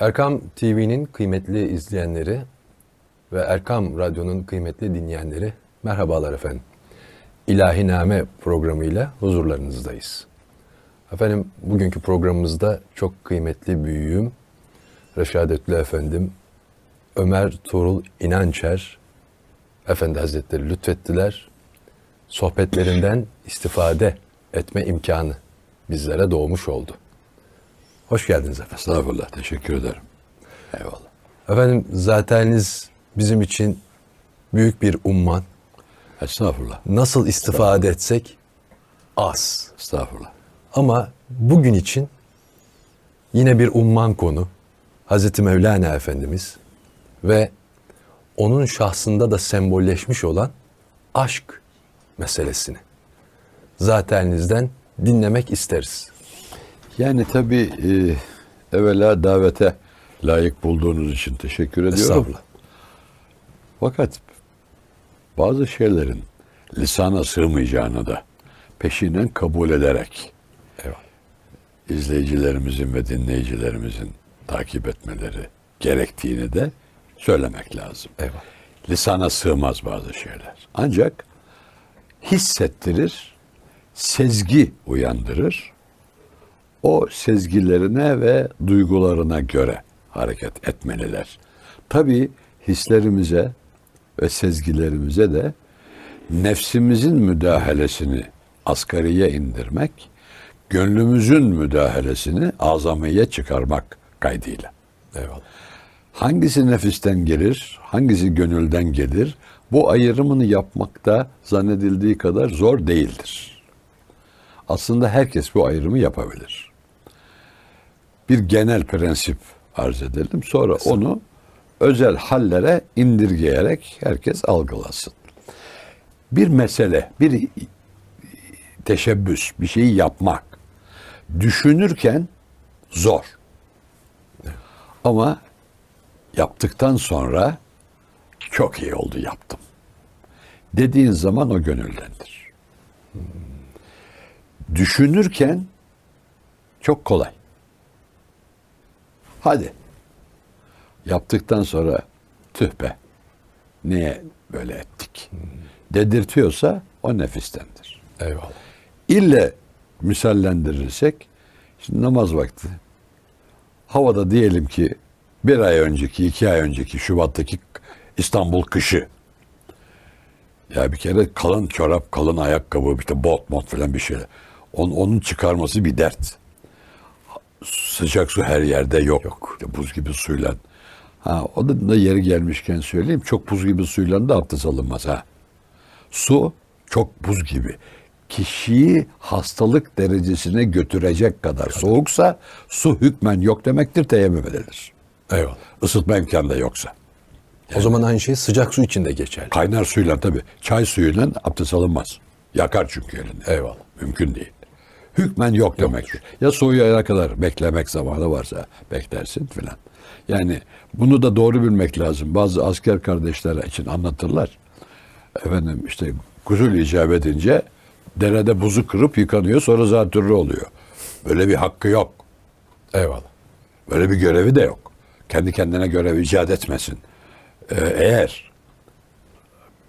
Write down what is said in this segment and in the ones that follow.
Erkam TV'nin kıymetli izleyenleri ve Erkam Radyo'nun kıymetli dinleyenleri, merhabalar efendim. İlahiname programıyla huzurlarınızdayız. Efendim, bugünkü programımızda çok kıymetli büyüğüm, Reşadetli efendim, Ömer Tuğrul İnançer Efendi Hazretleri lütfettiler. Sohbetlerinden istifade etme imkanı bizlere doğmuş oldu. Hoş geldiniz efendim. Estağfurullah, teşekkür ederim. Eyvallah. Efendim, zateniz bizim için büyük bir umman. Estağfurullah. Nasıl istifade etsek az. Estağfurullah. Ama bugün için yine bir umman konu. Hazreti Mevlana Efendimiz ve onun şahsında da sembolleşmiş olan aşk meselesini zatenizden dinlemek isteriz. Yani tabii evvela davete layık bulduğunuz için teşekkür ediyorum. Estağfurullah. Fakat bazı şeylerin lisana sığmayacağını da peşinden kabul ederek izleyicilerimizin ve dinleyicilerimizin takip etmeleri gerektiğini de söylemek lazım. Eyvallah. Lisana sığmaz bazı şeyler. Ancak hissettirir, sezgi uyandırır. O sezgilerine ve duygularına göre hareket etmeliler. Tabii hislerimize ve sezgilerimize de nefsimizin müdahalesini asgariye indirmek, gönlümüzün müdahalesini azamiye çıkarmak kaydıyla. Eyvallah. Hangisi nefisten gelir, hangisi gönülden gelir, bu ayrımını yapmak da zannedildiği kadar zor değildir. Aslında herkes bu ayrımı yapabilir. Bir genel prensip arz edelim, sonra onu özel hallere indirgeyerek herkes algılasın. Bir mesele, bir teşebbüs, bir şeyi yapmak düşünürken zor. Ama yaptıktan sonra çok iyi oldu, yaptım dediğin zaman o gönüldendir. Düşünürken çok kolay. Hadi. Yaptıktan sonra tüh be, niye böyle ettik dedirtiyorsa o nefistendir. Eyvallah. İlle misallendirirsek, şimdi namaz vakti. Havada diyelim ki bir ay önceki, 2 ay önceki Şubat'taki İstanbul kışı. Ya bir kere kalın çorap, kalın ayakkabı, işte bot falan bir şey. Onun çıkarması bir dert. Sıcak su her yerde yok. İşte buz gibi suyla. Ha, o da yeri gelmişken söyleyeyim. Çok buz gibi suyla da abdest alınmaz. Ha. Su çok buz gibi. Kişiyi hastalık derecesine götürecek kadar soğuksa su hükmen yok demektir, teyemmüm edilir. Eyvallah. Isıtma imkanı da yoksa. Yani, o zaman aynı şey sıcak su içinde geçerli. Kaynar suyla tabii. Çay suyuyla abdest alınmaz. Yakar çünkü elini. Eyvallah. Mümkün değil. Hükmen yok demektir. Ya soğuyana kadar beklemek zamanı varsa beklersin filan. Yani bunu da doğru bilmek lazım. Bazı asker kardeşler için anlatırlar. Efendim işte gusül icap edince derede buzu kırıp yıkanıyor, sonra zatürre oluyor. Böyle bir hakkı yok. Eyvallah. Böyle bir görevi de yok. Kendi kendine görev icat etmesin. Eğer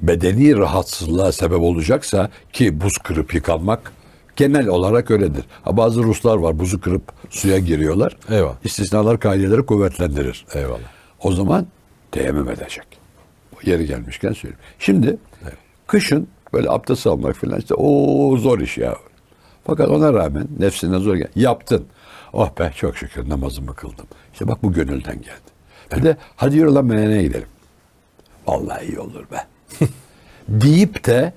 bedeni rahatsızlığa sebep olacaksa, ki buz kırıp yıkanmak genel olarak öyledir. Ha, bazı Ruslar var, buzu kırıp suya giriyorlar. Eyvallah. İstisnalar kaideleri kuvvetlendirir. Eyvallah. O zaman teyemmüm edecek. Yeri gelmişken söyleyeyim. Şimdi evet, kışın böyle abdest almak falan işte o zor iş ya. Fakat ona rağmen nefsine zor gel. Yaptın. Oh be, çok şükür namazımı kıldım. İşte bak, bu gönülden geldi. Bir de hadi yürü lan meneğe gidelim. Vallahi iyi olur be. Deyip de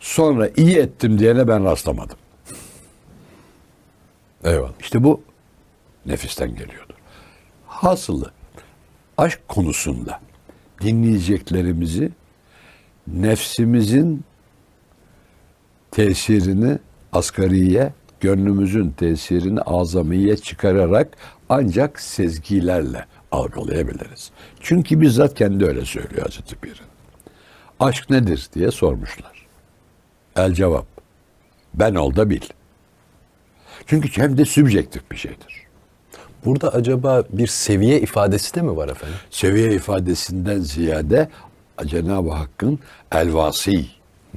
sonra iyi ettim diyene ben rastlamadım. Eyvallah. İşte bu nefisten geliyordu. Hasılı aşk konusunda dinleyeceklerimizi nefsimizin tesirini asgariye, gönlümüzün tesirini azamiye çıkararak ancak sezgilerle algılayabiliriz. Çünkü bizzat kendi öyle söylüyor Hazreti Pir'in. Aşk nedir diye sormuşlar. El cevap, ben ol da bil. Çünkü hem de sübjektif bir şeydir. Burada acaba bir seviye ifadesi de mi var efendim? Seviye ifadesinden ziyade Cenab-ı Hakk'ın El-Vasi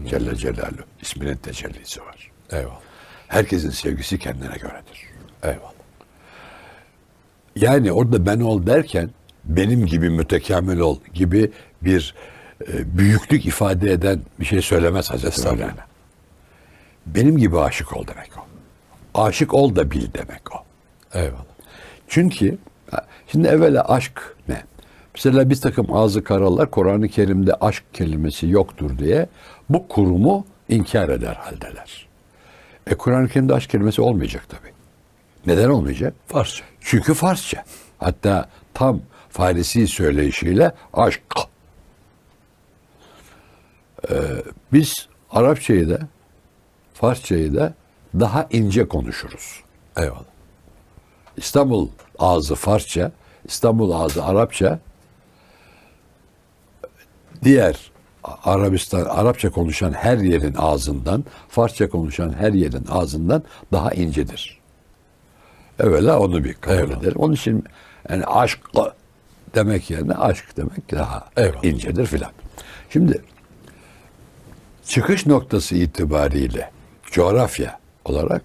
Celle Celaluhu isminin tecellisi var. Eyvallah. Herkesin sevgisi kendine göredir. Eyvallah. Yani orada ben ol derken benim gibi mütekamil ol gibi bir büyüklük ifade eden bir şey söylemez Hazreti Mevlana. Benim gibi aşık ol demek o. Aşık ol da bil demek o. Eyvallah. Çünkü şimdi evvela aşk ne? Mesela bir takım ağzı karalar Kur'an-ı Kerim'de aşk kelimesi yoktur diye bu kurumu inkar eder haldeler. Kur'an-ı Kerim'de aşk kelimesi olmayacak tabii. Neden olmayacak? Farsça. Çünkü Farsça. Hatta tam Farisi söyleyişiyle aşk. Biz Arapçayı da Farsçayı da daha ince konuşuruz. Eyvallah. İstanbul ağzı Farsça, İstanbul ağzı Arapça, diğer Arabistan, Arapça konuşan her yerin ağzından, Farsça konuşan her yerin ağzından daha incedir. Evvela onu bir kabul Eyvallah. Ederim. Onun için yani aşk demek yerine aşk demek daha Eyvallah. İncedir filan. Şimdi çıkış noktası itibariyle coğrafya olarak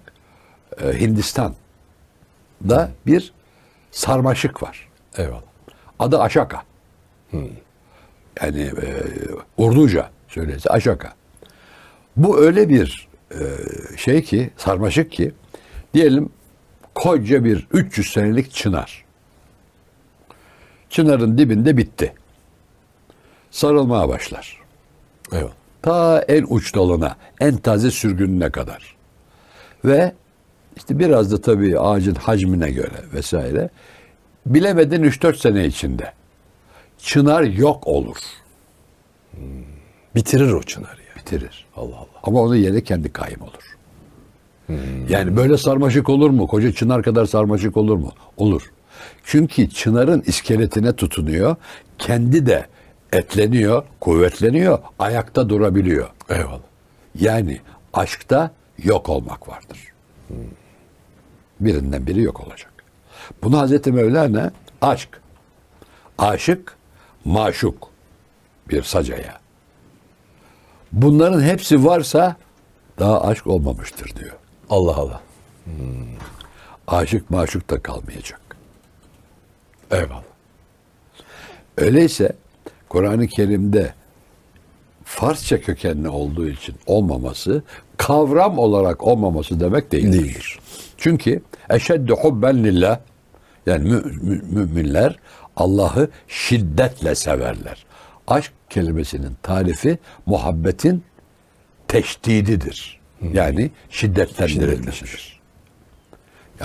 Hindistan'da bir sarmaşık var. Eyvallah. Adı aşaka. Yani Urduca söyleyse aşaka. Bu öyle bir şey ki, sarmaşık ki, diyelim koca bir 300 senelik çınar. Çınarın dibinde bitti. Sarılmaya başlar. Eyvallah. Ta en uç dalına, en taze sürgününe kadar. Ve işte biraz da tabii ağacın hacmine göre vesaire bilemeden 3-4 sene içinde çınar yok olur. Bitirir o çınarı yani. Bitirir. Allah Allah. Ama onun yerine kendi kayım olur. Yani böyle sarmaşık olur mu? Koca çınar kadar sarmaşık olur mu? Olur. Çünkü çınarın iskeletine tutunuyor. Kendi de etleniyor, kuvvetleniyor, ayakta durabiliyor. Eyvallah. Yani aşkta yok olmak vardır. Birinden biri yok olacak. Bunu Hazreti Mevlana aşk, aşık, maşuk bir sacaya. Bunların hepsi varsa daha aşk olmamıştır diyor. Allah Allah. Aşık maşuk da kalmayacak. Eyvallah. Öyleyse Kur'an-ı Kerim'de Farsça kökenli olduğu için olmaması, kavram olarak olmaması demek değildir. Çünkü eşeddu hubben lillah, yani müminler Allah'ı şiddetle severler. Aşk kelimesinin tarifi muhabbetin teşdididir. Yani şiddetlendirilmiştir.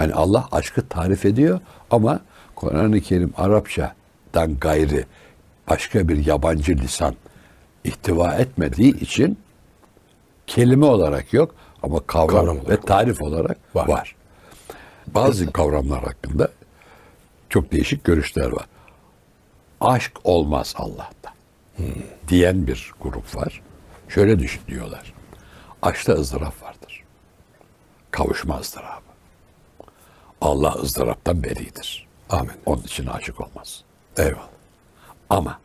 Yani Allah aşkı tarif ediyor ama Kur'an-ı Kerim Arapçadan gayri başka bir yabancı lisan ihtiva etmediği için kelime olarak yok ama kavram ve tarif olarak var. Bazı kavramlar hakkında çok değişik görüşler var. Aşk olmaz Allah'ta diyen bir grup var. Şöyle düşünüyorlar. Aşkta ızdırap vardır. Kavuşma ızdırabı. Allah ızdıraptan beridir. Amin. Onun için aşık olmaz. Eyvallah. Ama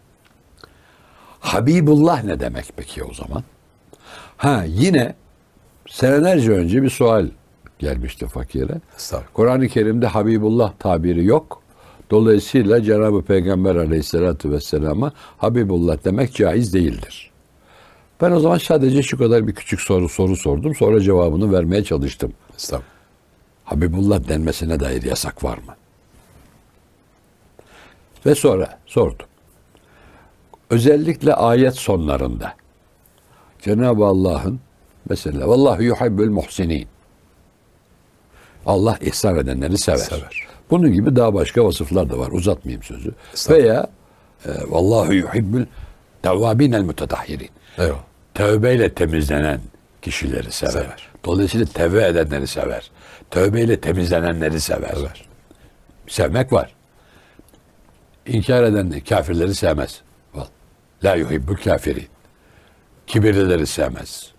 Habibullah ne demek peki o zaman? Ha yine senelerce önce bir sual gelmişti fakire. Kur'an-ı Kerim'de Habibullah tabiri yok. Dolayısıyla Cenab-ı Peygamber Aleyhisselatü Vesselam'a Habibullah demek caiz değildir. Ben o zaman sadece şu kadar bir küçük soru sordum. Sonra cevabını vermeye çalıştım. Habibullah denmesine dair yasak var mı? Ve sonra sordum. Özellikle ayet sonlarında Cenab-ı Allah'ın mesela Vallahu yuhibbul muhsinin, Allah ihsan edenleri sever. Bunun gibi daha başka vasıflar da var. Uzatmayayım sözü. Veya Vallahu yuhibbul tevvâbinel mutahhirin, tövbeyle temizlenen kişileri sever. Dolayısıyla tevbe edenleri sever. Tövbeyle temizlenenleri sever. Sevmek var. İnkar edenleri, kafirleri sevmez. La yuhibbul kafirin. Kibirlileri sevmez.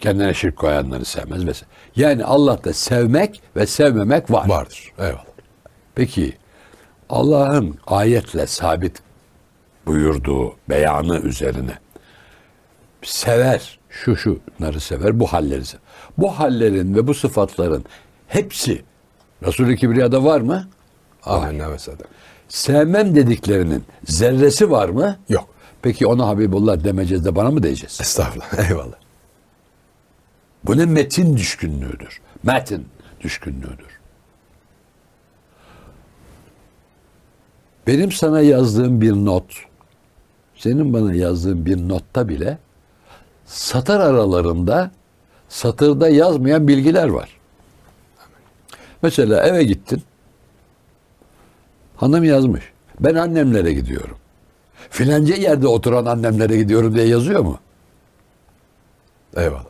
Kendine şirk koyanları sevmez. Yani Allah'ta sevmek ve sevmemek vardır. Vardır. Eyvallah. Peki Allah'ın ayetle sabit buyurduğu beyanı üzerine sever, şunları sever, bu halleri sever. Bu hallerin ve bu sıfatların hepsi Resul-i Kibriya'da var mı? Sevmem dediklerinin zerresi var mı? Yok. Peki ona Habibullah demeyeceğiz de bana mı diyeceğiz? Estağfurullah. Eyvallah. Bu ne metin düşkünlüğüdür. Metin düşkünlüğüdür. Benim sana yazdığım bir not, senin bana yazdığın bir notta bile satır aralarında, satırda yazmayan bilgiler var. Mesela eve gittin, hanım yazmış, ben annemlere gidiyorum. Filanca yerde oturan annemlere gidiyorum diye yazıyor mu? Eyvallah.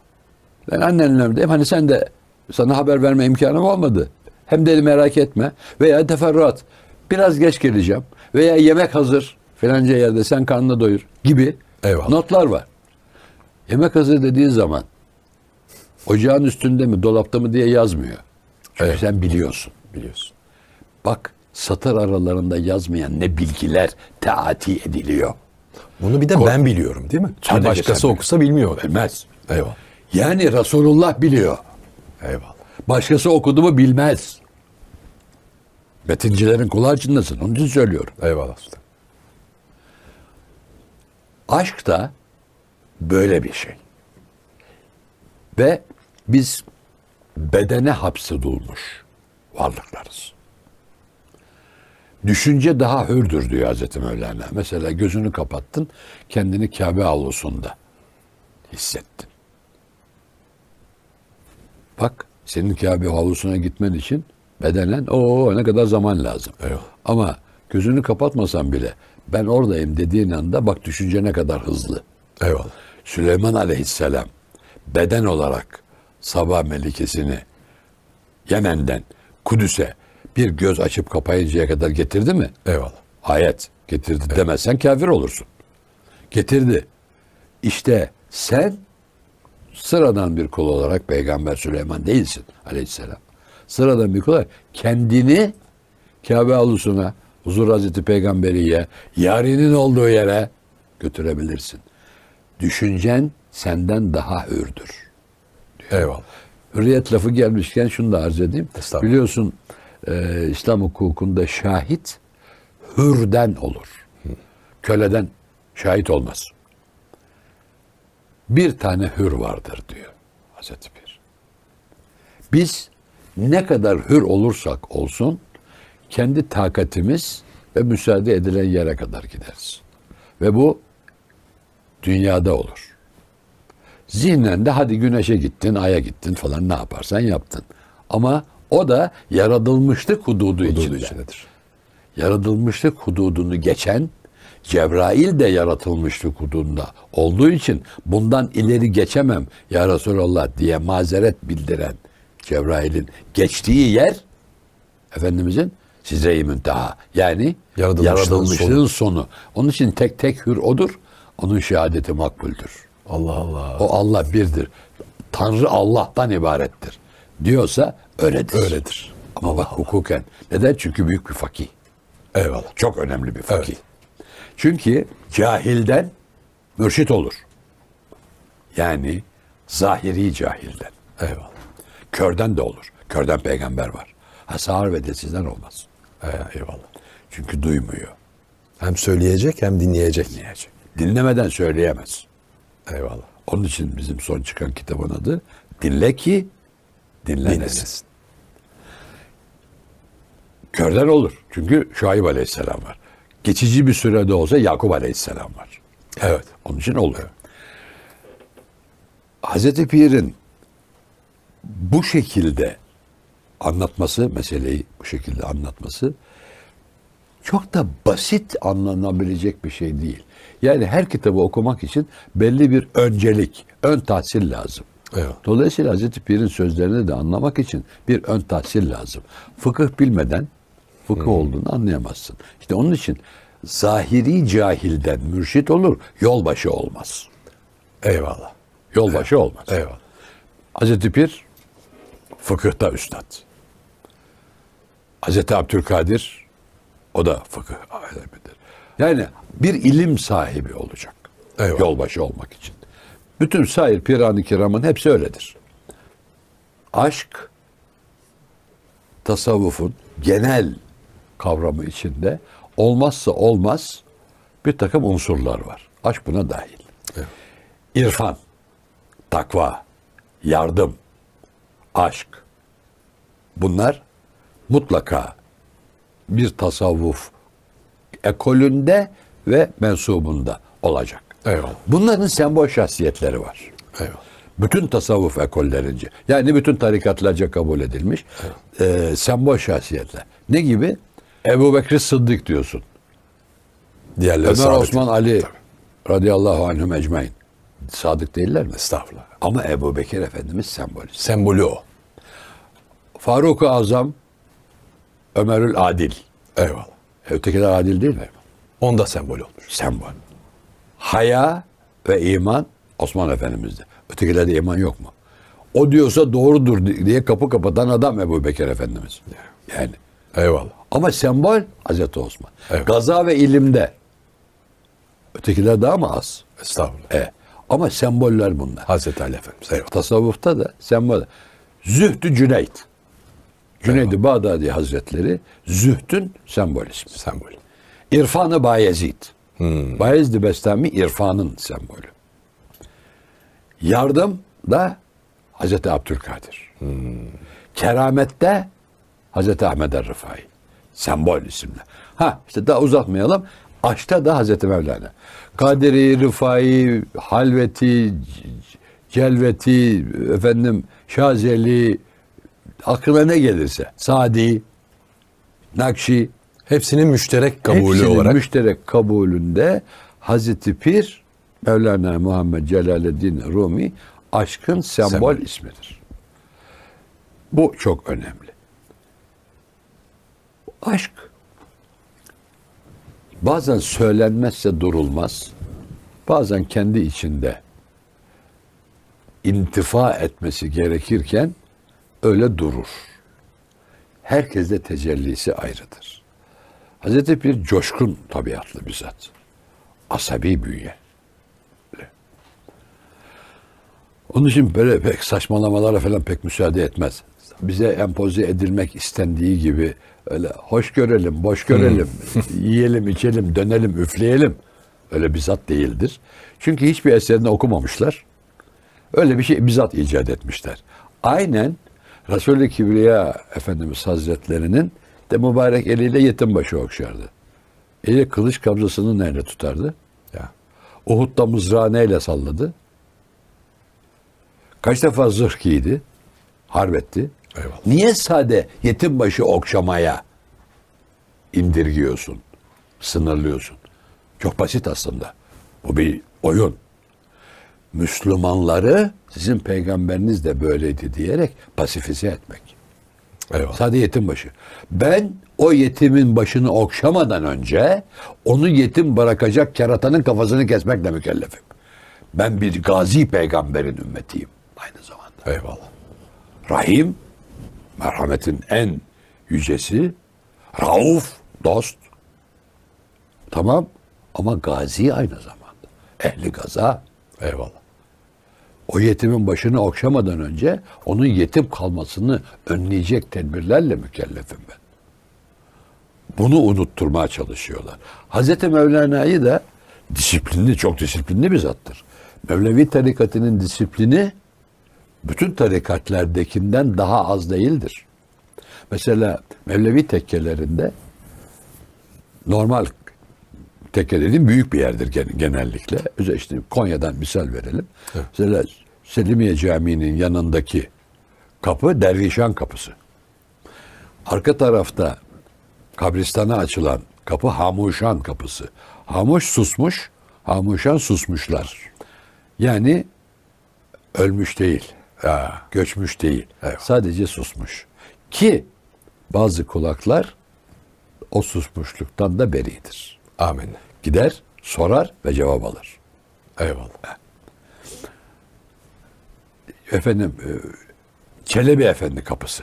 Ben annenlerdeyim, hani sen de, sana haber verme imkanım olmadı. Hem de merak etme veya teferruat. Biraz geç geleceğim veya yemek hazır filanca yerde, sen karnını doyur gibi notlar var. Yemek hazır dediği zaman ocağın üstünde mi dolapta mı diye yazmıyor. Çünkü sen biliyorsun. Bak, satır aralarında yazmayan ne bilgiler taati ediliyor. Bunu bir de ben biliyorum değil mi? Sadece başkası okusa bilmiyor. Bilmez. Eyvallah. Yani Resulullah biliyor. Eyvallah. Başkası okudu mu bilmez. Metincilerin kulağı çınlasın. Onun için söylüyorum. Eyvallah. Aşk da böyle bir şey. Ve biz bedene hapsedilmiş varlıklarız. Düşünce daha hürdür diyor Hazreti Mevlana. Mesela gözünü kapattın, kendini Kabe avlusunda hissettin. Bak, senin Kabe avlusuna gitmen için bedenen ne kadar zaman lazım. Evet. Ama gözünü kapatmasan bile ben oradayım dediğin anda bak düşünce ne kadar hızlı. Eyvallah. Süleyman Aleyhisselam beden olarak Saba melikesini Yemen'den Kudüs'e bir göz açıp kapayıncaya kadar getirdi mi? Eyvallah. Ayet getirdi demezsen kafir olursun. Getirdi. İşte sen sıradan bir kul olarak Peygamber Süleyman değilsin Aleyhisselam. Sıradan bir kul olarak kendini Kabe avlusuna, Huzur Hazreti Peygamberi'ye, yarinin olduğu yere götürebilirsin. Düşüncen senden daha hürdür. Eyvallah. Hürriyet lafı gelmişken şunu da arz edeyim. Biliyorsun İslam hukukunda şahit hürden olur. Köleden şahit olmaz. Bir tane hür vardır diyor Hazreti Pir. Biz ne kadar hür olursak olsun kendi takatimiz ve müsaade edilen yere kadar gideriz. Ve bu dünyada olur. Zihnen de hadi güneşe gittin, aya gittin falan, ne yaparsan yaptın. Ama o da yaratılmışlık hududu içindedir. Yaratılmışlık hududunu geçen, Cebrail de yaratılmışlık hududunda olduğu için bundan ileri geçemem ya Resulallah diye mazeret bildiren Cebrail'in geçtiği yer Efendimizin size-i münteha, yani yaratılmışlığın sonu. Onun için tek tek hür odur. Onun şehadeti makbuldür. Allah Allah. O Allah birdir. Tanrı Allah'tan ibarettir diyorsa öyledir. Öyledir. Ama bak hukuken. Neden? Çünkü büyük bir fakih. Eyvallah. Çok önemli bir fakih. Evet. Çünkü cahilden mürşit olur. Yani zahiri cahilden. Eyvallah. Körden de olur. Körden peygamber var. Ha, sağır ve desizden olmaz. Eyvallah. Çünkü duymuyor. Hem söyleyecek hem dinleyecek. Dinlemeden söyleyemez. Eyvallah. Onun için bizim son çıkan kitabın adı Dinle ki dinlenesin. Körden olur. Çünkü Şuayb Aleyhisselam var. Geçici bir sürede olsa Yakup Aleyhisselam var. Evet. Onun için oluyor. Hazreti Pir'in bu şekilde anlatması, meseleyi bu şekilde anlatması çok da basit anlanabilecek bir şey değil. Yani her kitabı okumak için belli bir öncelik, ön tahsil lazım. Evet. Dolayısıyla Hazreti Pir'in sözlerini de anlamak için bir ön tahsil lazım. Fıkıh bilmeden fıkıh olduğunu anlayamazsın. İşte onun için zahiri cahilden mürşit olur, yolbaşı olmaz. Eyvallah. Yolbaşı olmaz. Eyvallah. Hazreti Pir fıkıhta üstad. Hazreti Abdülkadir, o da fıkıh alemidir. Yani bir ilim sahibi olacak. Eyvallah. Yolbaşı olmak için. Bütün sair piran-ı kiramın hepsi öyledir. Aşk, tasavvufun genel kavramı içinde olmazsa olmaz bir takım unsurlar var. Aşk buna dahil. Evet. İrfan, takva, yardım, aşk. Bunlar mutlaka bir tasavvuf ekolünde ve mensubunda olacak. Eyvallah. Bunların sembol şahsiyetleri var. Eyvallah. Bütün tasavvuf ekollerince, yani bütün tarikatlarca kabul edilmiş sembol şahsiyetler. Ne gibi? Ebubekir Sıddık diyorsun. Diğerleri Ömer, sadık. Osman, Ali radıyallahu anhüm ecmain. Sadık değiller mi? Estağfurullah. Ama Ebubekir Efendimiz sembolü. Sembolü o. Faruk-u Azam, Ömerül Adil. Eyvallah. Ötekiler adil değil mi? Onda sembol olmuş. Sembol. Haya ve iman Osman Efendimiz'de. Ötekilerde iman yok mu? O diyorsa doğrudur diye kapı kapatan adam Ebubekir Efendimiz. Yani. Eyvallah. Ama sembol Hazreti Osman. Eyvallah. Gaza ve ilimde. Ötekiler daha mı az? Estağfurullah. Ama semboller bunlar. Hazreti Ali Efendimiz. Eyvallah. Tasavvufta da sembol. Zühdü Cüneyd. Cüneyd-i Bağdadi Hazretleri zühdün sembolü. Sembol. İrfan-ı Bayezid. Bayezid-i Bestami irfanın sembolü. Yardım da Hazreti Abdülkadir. Keramette Hazreti Ahmed Er-Rıfai. Sembol isimler. Ha işte daha uzatmayalım. Aşkta da Hazreti Mevlana. Kadiri, Rıfai, Halveti, Celveti, efendim Şazeli, aklına ne gelirse. Sadi, Nakşi. Hepsinin müşterek kabulü olarak. Müşterek kabulünde Hazreti Pir Mevlana Muhammed Celaleddin Rumi aşkın sembol ismidir. Bu çok önemli. Aşk bazen söylenmezse durulmaz. Bazen kendi içinde intifa etmesi gerekirken öyle durur. Herkeste tecellisi ayrıdır. Hazreti Pir coşkun tabiatlı bir zat. Asabi bünye. Onun için böyle pek saçmalamalara falan pek müsaade etmez. Bize empoze edilmek istendiği gibi öyle hoş görelim, boş görelim, yiyelim, içelim, dönelim, üfleyelim. Öyle bir zat değildir. Çünkü hiçbir eserini okumamışlar. Öyle bir şey bizzat icat etmişler. Aynen Resul-i Kibriya Efendimiz Hazretlerinin de mübarek eliyle yetim başı okşardı. Eli kılıç kabzasını neyle tutardı? Ya. Uhud'da mızrağı neyle salladı? Kaç defa zırh giydi, harbetti. Eyvallah. Niye sade yetim başı okşamaya indirgiyorsun, sınırlıyorsun? Çok basit aslında. Bu bir oyun. Müslümanları sizin peygamberiniz de böyleydi diyerek pasifize etmek. Eyvallah. Sade yetim başı. Ben o yetimin başını okşamadan önce onu yetim bırakacak keratanın kafasını kesmekle mükellefim. Ben bir gazi peygamberin ümmetiyim aynı zamanda. Eyvallah. Rahim, merhametin en yücesi. Rauf, dost. Tamam ama gazi aynı zamanda. Ehli gaza. Eyvallah. O yetimin başını okşamadan önce onun yetim kalmasını önleyecek tedbirlerle mükellefim ben. Bunu unutturmaya çalışıyorlar. Hazreti Mevlana'yı da disiplinli, çok disiplinli bir zattır. Mevlevi tarikatının disiplini bütün tarikatlardakinden daha az değildir. Mesela Mevlevi tekkelerinde normal tekke dediğim büyük bir yerdir genellikle. İşte Konya'dan misal verelim. Evet. Mesela Selimiye Camii'nin yanındaki kapı Dervişan Kapısı. Arka tarafta kabristana açılan kapı Hamuşan Kapısı. Hamuş susmuş, Hamuşan susmuşlar. Yani ölmüş değil, göçmüş değil, sadece susmuş. Ki bazı kulaklar o susmuşluktan da beridir. Amin. Gider, sorar ve cevap alır. Eyvallah. Efendim, Çelebi Efendi Kapısı.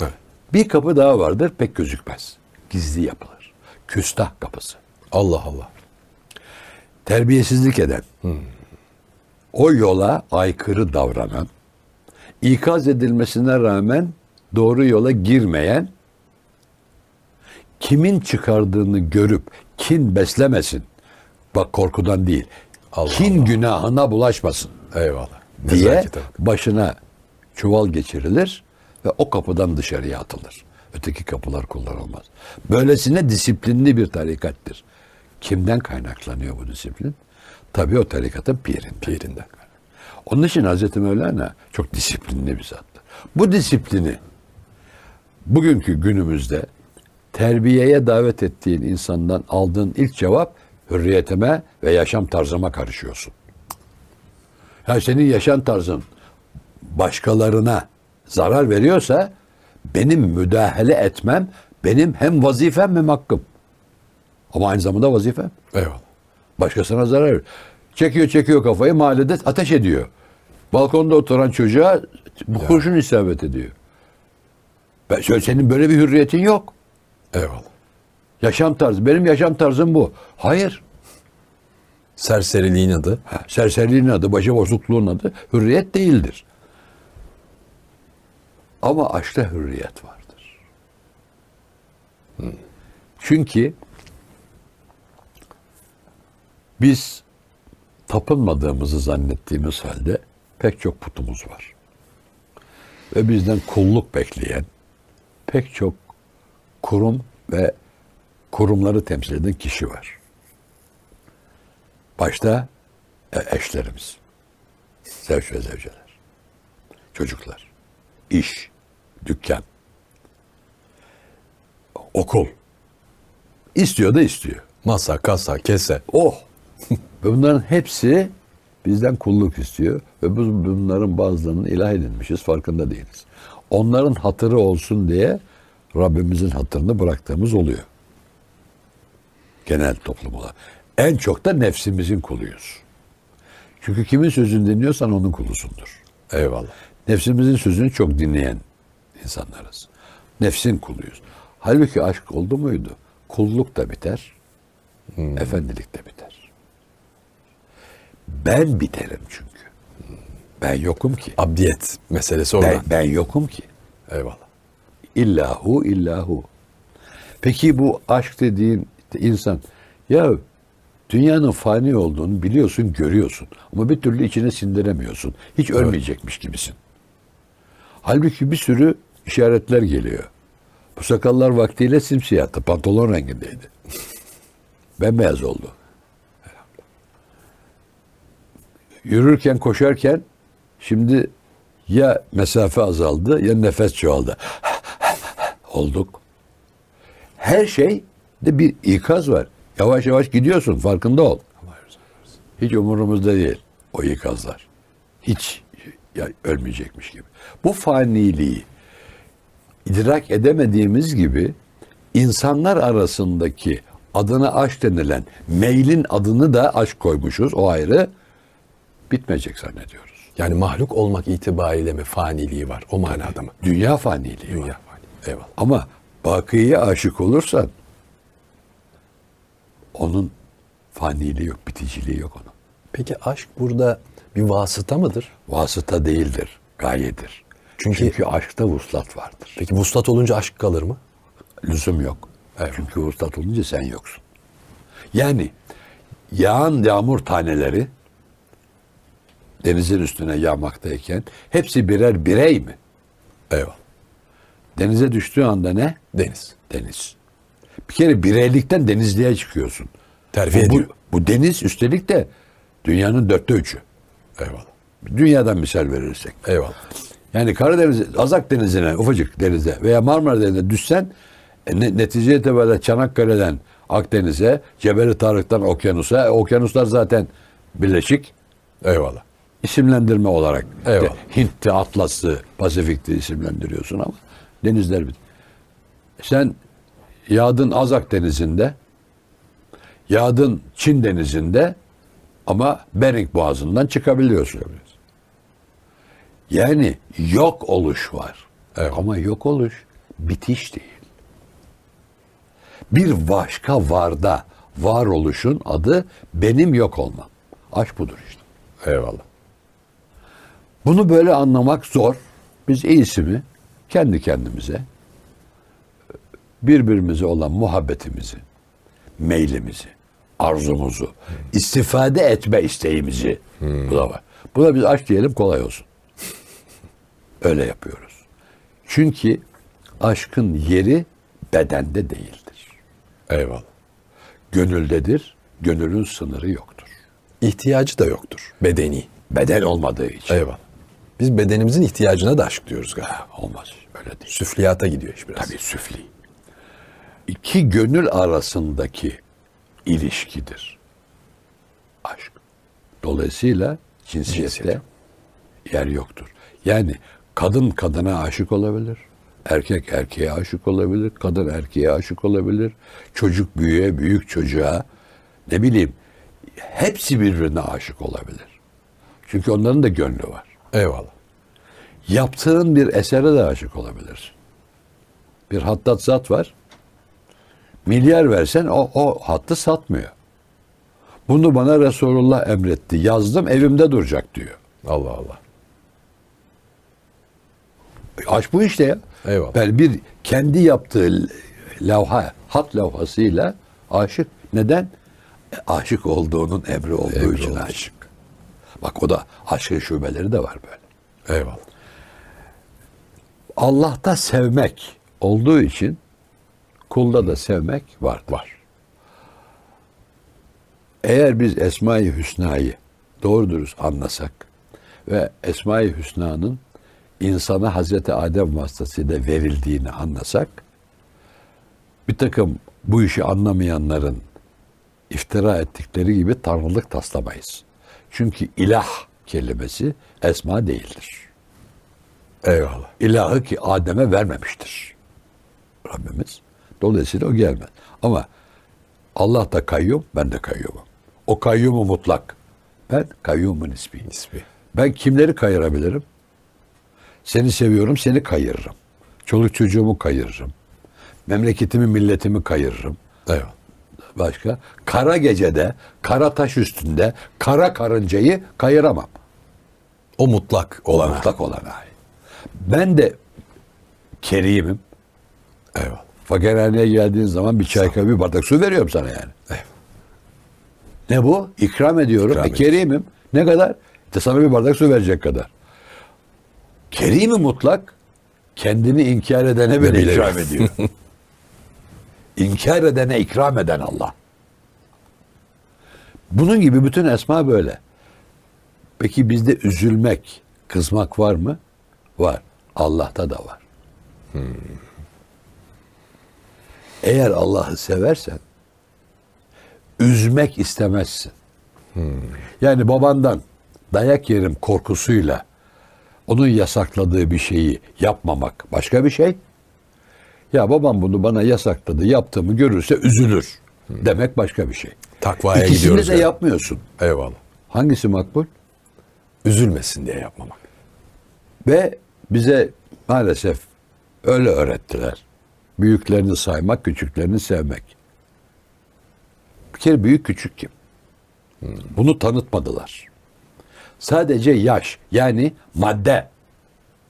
Evet. Bir kapı daha vardır, pek gözükmez. Gizli yapılır. Küstah kapısı. Allah Allah. Terbiyesizlik eden, o yola aykırı davranan, ikaz edilmesine rağmen doğru yola girmeyen, kimin çıkardığını görüp kin beslemesin. Bak, korkudan değil. Allah kin Allah. Günahına bulaşmasın. Eyvallah. Diye başına çuval geçirilir ve o kapıdan dışarıya atılır. Öteki kapılar kullanılmaz. Böylesine disiplinli bir tarikattir. Kimden kaynaklanıyor bu disiplin? Tabii o tarikatın pirinden. Onun için Hazreti Mevlana çok disiplinli bir zattır. Bu disiplini bugünkü günümüzde terbiyeye davet ettiğin insandan aldığın ilk cevap, hürriyetime ve yaşam tarzıma karışıyorsun. Ya senin yaşam tarzın başkalarına zarar veriyorsa benim müdahale etmem benim hem vazifem hem hakkım. Ama aynı zamanda vazifem. Eyvallah. Başkasına zarar veriyor. Çekiyor kafayı, mahallede ateş ediyor. Balkonda oturan çocuğa bu kurşun isabet ediyor. Senin böyle bir hürriyetin yok. Eyvallah. Yaşam tarzı. Benim yaşam tarzım bu. Hayır. Serseriliğin adı. Serseriliğin adı, başıboşlukluğun adı hürriyet değildir. Ama aşkta hürriyet vardır. Çünkü biz tapınmadığımızı zannettiğimiz halde pek çok putumuz var. Ve bizden kulluk bekleyen pek çok kurum ve kurumları temsil eden kişi var. Başta eşlerimiz, zevç ve zevceler, çocuklar, iş, dükkan, okul. İstiyor da istiyor. Masa, kasa, kese. Oh! Bunların hepsi bizden kulluk istiyor ve biz bunların bazılarını ilah edinmişiz, farkında değiliz. Onların hatırı olsun diye Rabbimizin hatırını bıraktığımız oluyor. Genel toplum olarak. En çok da nefsimizin kuluyuz. Çünkü kimin sözünü dinliyorsan onun kulusundur. Eyvallah. Nefsimizin sözünü çok dinleyen insanlarız. Nefsin kuluyuz. Halbuki aşk oldu muydu? Kulluk da biter, efendilik de biter. Ben biterim çünkü. Ben yokum ki. Abdiyet meselesi olan. Ben yokum ki. Eyvallah. İllahu illahu. Peki bu aşk dediğin insan, ya dünyanın fani olduğunu biliyorsun, görüyorsun ama bir türlü içine sindiremiyorsun. Hiç ölmeyecekmiş gibisin. Halbuki bir sürü işaretler geliyor. Bu sakallar vaktiyle simsiyahtı, pantolon rengindeydi. Bembeyaz oldu. Yürürken, koşarken şimdi ya mesafe azaldı ya nefes çoğaldı. Olduk. Her şeyde bir ikaz var. Yavaş yavaş gidiyorsun, farkında ol. Hiç umurumuzda değil o ikazlar. Hiç ya, ölmeyecekmiş gibi. Bu faniliği idrak edemediğimiz gibi insanlar arasındaki adına aşk denilen meylin adını da aşk koymuşuz. O ayrı, bitmeyecek zannediyoruz. Yani mahluk olmak itibariyle mi faniliği var? O manada mı? Dünya faniliği. Dünya faniliği. Eyvallah. Ama bakiye aşık olursan onun faniliği yok, biticiliği yok onun. Peki aşk burada bir vasıta mıdır? Vasıta değildir, gayedir. Çünkü aşkta vuslat vardır. Peki vuslat olunca aşk kalır mı? Lüzum yok. Evet. Çünkü vuslat olunca sen yoksun. Yani yağan yağmur taneleri denizin üstüne yağmaktayken hepsi birer birey mi? Eyvallah. Denize düştüğü anda ne? Deniz. Deniz. Bir kere bireylikten denizliğe çıkıyorsun. Terfi ediyor. Bu deniz üstelik de dünyanın 3/4'ü. Eyvallah. Dünyadan misal verirsek. Eyvallah. Yani Karadeniz, Azak Denizi'ne, ufacık denize veya Marmara Denizi'ne düşsen netice itibariyle Çanakkale'den Akdeniz'e, Cebeli Tarık'tan okyanusa, okyanuslar zaten birleşik. Eyvallah. İsimlendirme olarak. Eyvallah. Hint'ti, Atlas'tı, Pasifik'ti isimlendiriyorsun ama denizler bitti. Sen yağdın Azak Denizi'nde, yağdın Çin Denizi'nde ama Bering Boğazı'ndan çıkabiliyorsun. Yani yok oluş var. Evet. Ama yok oluş bitiş değil. Bir başka varda varoluşun adı benim yok olmam. Aşk budur işte. Eyvallah. Bunu böyle anlamak zor. Biz iyisi mi kendi kendimize birbirimize olan muhabbetimizi, meylimizi, arzumuzu, istifade etme isteğimizi buna var. Buna biz aşk diyelim, kolay olsun. Öyle yapıyoruz. Çünkü aşkın yeri bedende değildir. Eyvallah. Gönüldedir. Gönülün sınırı yoktur. İhtiyacı da yoktur. Bedeni. Beden olmadığı için. Eyvallah. Biz bedenimizin ihtiyacına da aşk diyoruz galiba. Olmaz. Öyle değil. Süfliyata gidiyor iş biraz. Tabii süfli. İki gönül arasındaki ilişkidir aşk. Dolayısıyla cinsiyette yer yoktur. Yani kadın kadına aşık olabilir. Erkek erkeğe aşık olabilir. Kadın erkeğe aşık olabilir. Çocuk büyüğe, büyük çocuğa, ne bileyim, hepsi birbirine aşık olabilir. Çünkü onların da gönlü var. Eyvallah. Yaptığın bir esere de aşık olabilirsin. Bir hattat zat var. Milyar versen o hattı satmıyor. Bunu bana Resulullah emretti. Yazdım, evimde duracak diyor. Allah Allah. Aşk bu işte ya. Eyvallah. Ben bir kendi yaptığı levha, hat levhasıyla aşık. Neden? Aşık olduğunun emri olduğu için aşık. Bak o da aşkın şubeleri de var böyle. Eyvallah. Allah'ta sevmek olduğu için kulda da sevmek vardır. Var. Eğer biz Esma-i Hüsna'yı doğru dürüst anlasak ve Esma-i Hüsna'nın insana Hazreti Adem vasıtasıyla verildiğini anlasak, bir takım bu işi anlamayanların iftira ettikleri gibi tanrılık taslamayız. Çünkü ilah kelimesi esma değildir. Eyvallah. İlahı ki Adem'e vermemiştir Rabbimiz. Dolayısıyla o gelmez. Ama Allah da kayyum, ben de kayyumum. O kayyumu mutlak. Ben kayyumun nisbi. Ben kimleri kayırabilirim? Seni seviyorum, seni kayırırım. Çoluk çocuğumu kayırırım. Memleketimi, milletimi kayırırım. Evet. Başka? Kara gecede, kara taş üstünde, kara karıncayı kayıramam. O mutlak olan. Mutlak olan. Ben de kerimim. Evet. Fakirhaneye geldiğin zaman bir çay kaşığı, bir bardak su veriyorum sana yani. Evet. Ne bu? İkram ediyorum. Kerimim. Ne kadar? Sana bir bardak su verecek kadar. Kerimi mutlak, kendini inkar edene böyle ikram ediyor. İnkar edene ikram eden Allah. Bunun gibi bütün esma böyle. Peki bizde üzülmek, kızmak var mı? Var. Allah'ta da var. Eğer Allah'ı seversen, üzmek istemezsin. Yani babandan dayak yerim korkusuyla onun yasakladığı bir şeyi yapmamak başka bir şey. Ya babam bunu bana yasakladı, yaptığımı görürse üzülür demek başka bir şey. Takvaya İkisini gidiyoruz. İkisini de yani yapmıyorsun. Eyvallah. Hangisi makbul? Üzülmesin diye yapmamak. Ve bize maalesef öyle öğrettiler. Büyüklerini saymak, küçüklerini sevmek. Bir kere büyük küçük kim? Bunu tanıtmadılar. Sadece yaş, yani madde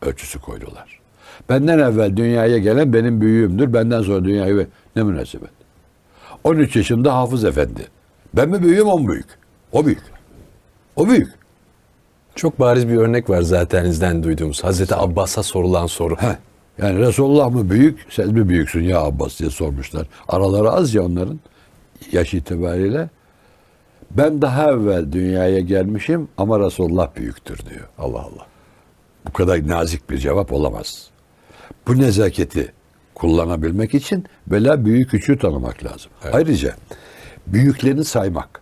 ölçüsü koydular. Benden evvel dünyaya gelen benim büyüğümdür. Benden sonra dünyayı... Ne münasebet? 13 yaşımda Hafız Efendi. Ben mi büyüğüm, o mu büyük? O büyük. O büyük. Çok bariz bir örnek var zaten izden duyduğumuz. Hazreti Abbas'a sorulan soru. Heh. Yani Resulullah mı büyük, sen mi büyüksün ya Abbas diye sormuşlar. Araları az ya onların yaş itibariyle. Ben daha evvel dünyaya gelmişim ama Resulullah büyüktür diyor. Allah Allah. Bu kadar nazik bir cevap olamaz. Bu nezaketi kullanabilmek için bela büyük küçüğü tanımak lazım. Evet. Ayrıca büyüklerini saymak.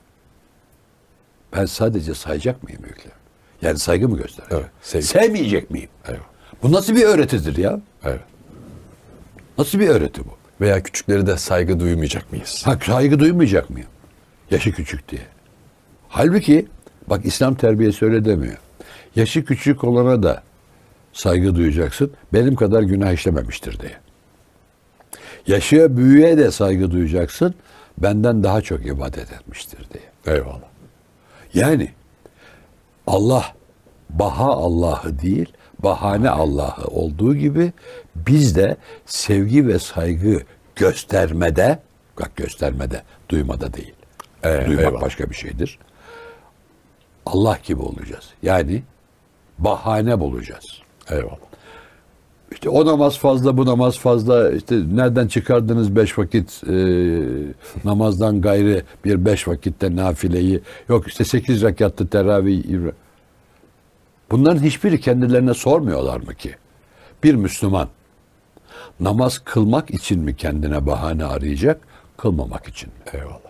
Ben sadece sayacak mıyım büyüklerini? Yani saygı mı göstereceğim? Evet, sevmeyecek miyim? Evet. Bu nasıl bir öğretidir ya? Evet. Nasıl bir öğreti bu? Veya küçükleri de saygı duymayacak mıyız? Ha, saygı duymayacak mıyım? Yaşı küçük diye. Halbuki bak İslam terbiyesi öyle demiyor. Yaşı küçük olana da saygı duyacaksın. Benim kadar günah işlememiştir diye. yaşaya büyüye de saygı duyacaksın. Benden daha çok ibadet etmiştir diye. Eyvallah. Yani Allah baha Allah'ı değil, bahane Allah'ı olduğu gibi biz de sevgi ve saygı göstermede, bak göstermede, duymada değil. Duymak eyvallah. Başka bir şeydir. Allah gibi olacağız. Yani bahane bulacağız. Eyvallah. İşte o namaz fazla, bu namaz fazla, işte nereden çıkardınız 5 vakit namazdan gayrı bir 5 vakitte nafileyi, yok işte 8 rekattı teravih. Bunların hiçbiri kendilerine sormuyorlar mı ki? Bir Müslüman namaz kılmak için mi kendine bahane arayacak, kılmamak için mi? Eyvallah.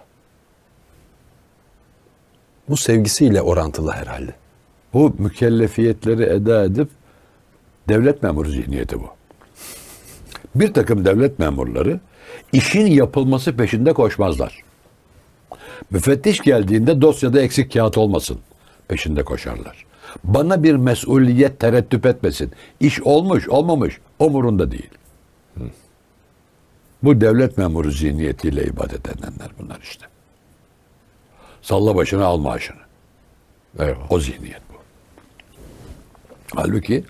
Bu sevgisiyle orantılı herhalde. Bu mükellefiyetleri eda edip, devlet memuru zihniyeti bu. Bir takım devlet memurları işin yapılması peşinde koşmazlar. Müfettiş geldiğinde dosyada eksik kağıt olmasın peşinde koşarlar. Bana bir mesuliyet tereddüt etmesin. İş olmuş olmamış umurunda değil. Bu devlet memuru zihniyetiyle ibadet edenler bunlar işte. Salla başını al maaşını. Eyvallah. O zihniyet bu. Halbuki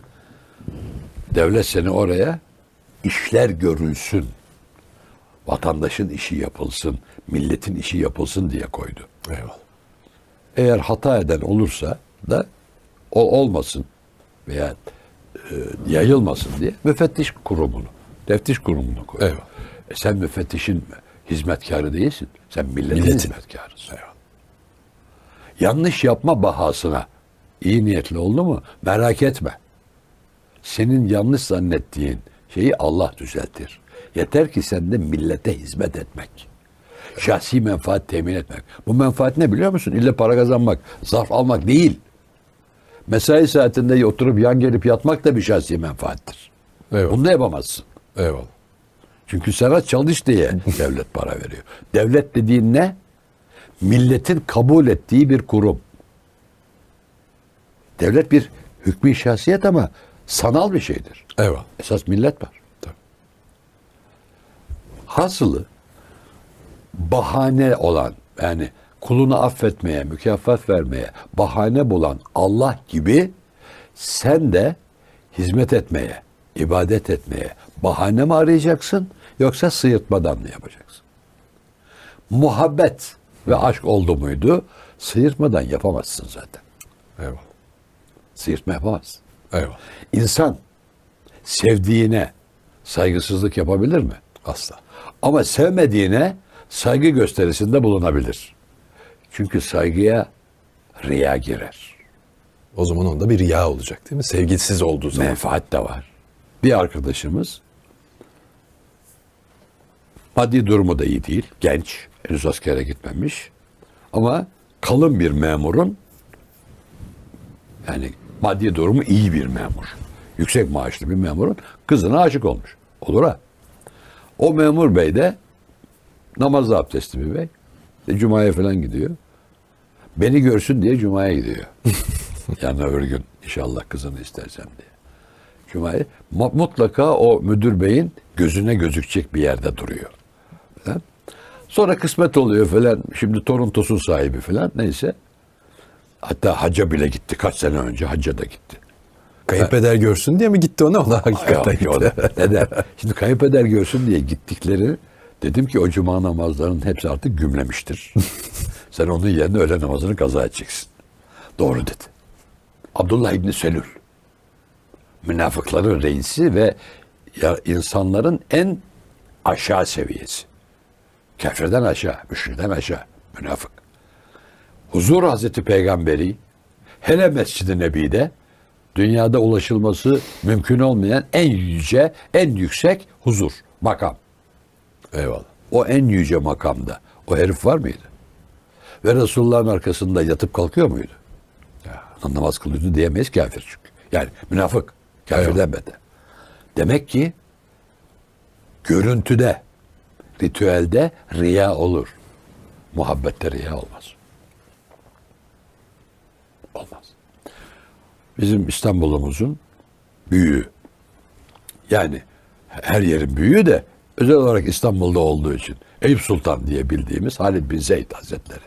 devlet seni oraya işler görülsün, vatandaşın işi yapılsın, milletin işi yapılsın diye koydu. Eyvallah. Eğer hata eden olursa da olmasın veya yayılmasın diye müfettiş kurumunu, teftiş kurumunu koydu. Eyvallah. Sen müfettişin hizmetkarı değilsin, sen milletin hizmetkarısın. Eyvallah. Yanlış yapma bahasına iyi niyetli oldu mu merak etme. Senin yanlış zannettiğin şeyi Allah düzeltir. Yeter ki sen de millete hizmet etmek. Şahsi menfaat temin etmek. Bu menfaat ne biliyor musun? İlle para kazanmak, zarf almak değil. Mesai saatinde oturup yan gelip yatmak da bir şahsi menfaattir. Eyvallah. Bunu da yapamazsın. Eyvallah. Çünkü sana çalış diye devlet para veriyor. Devlet dediğin ne? Milletin kabul ettiği bir kurum. Devlet bir hükmü şahsiyet ama sanal bir şeydir. Eyvallah. Esas millet var. Tabii. Hasılı bahane olan, yani kulunu affetmeye, mükafat vermeye bahane bulan Allah gibi sen de hizmet etmeye, ibadet etmeye bahane mi arayacaksın, yoksa sıyırtmadan mı yapacaksın? Muhabbet ve aşk oldu muydu, sıyırtmadan yapamazsın zaten. Eyvallah. Sıyırtma yapamazsın. Eyvallah. İnsan sevdiğine saygısızlık yapabilir mi? Asla. Ama sevmediğine saygı gösterisinde bulunabilir. Çünkü saygıya riya girer. O zaman onda bir riya olacak değil mi? Sevgisiz olduğu zaman. Menfaat de var. Bir arkadaşımız maddi durumu da iyi değil. Genç. Henüz askere gitmemiş. Ama kalın bir memurun, yani maddi durumu iyi bir memur, yüksek maaşlı bir memurun kızına aşık olmuş. Olur ha. O memur bey de namazlı abdestli bir bey. Cuma'ya falan gidiyor. Beni görsün diye Cuma'ya gidiyor. Yani öbür gün inşallah kızını istereceğim diye. Cuma'ya mutlaka o müdür beyin gözüne gözükecek bir yerde duruyor. Falan. Sonra kısmet oluyor falan. Şimdi Toronto'sun sahibi falan. Neyse. Hatta hacca bile gitti. Kaç sene önce hacca da gitti. Kayınpeder görsün diye mi gitti ona? Ona hakikaten gitti. Ona. Neden? Şimdi kayınpeder görsün diye gittikleri, dedim ki o cuma namazlarının hepsi artık gümlemiştir. Sen onun yerine öğle namazını kaza edeceksin. Doğru dedi. Abdullah İbni Selül. Münafıkların reisi ve insanların en aşağı seviyesi. Kafirden aşağı, müşrikten aşağı. Münafık. Huzur Hazreti Peygamberi, hele Mescid-i Nebi'de dünyada ulaşılması mümkün olmayan en yüce, en yüksek huzur, makam. Eyvallah. O en yüce makamda o herif var mıydı? Ve Resulullah'ın arkasında yatıp kalkıyor muydu? Ya. Namaz kılıyordu diyemeyiz, kafir çünkü. Yani münafık, kafirden beter. Demek ki görüntüde, ritüelde riya olur. Muhabbette riya olmaz. Olmaz. Bizim İstanbul'umuzun büyüğü, yani her yerin büyüğü de Özel olarak İstanbul'da olduğu için Eyüp Sultan diye bildiğimiz Halid bin Zeyd Hazretleri.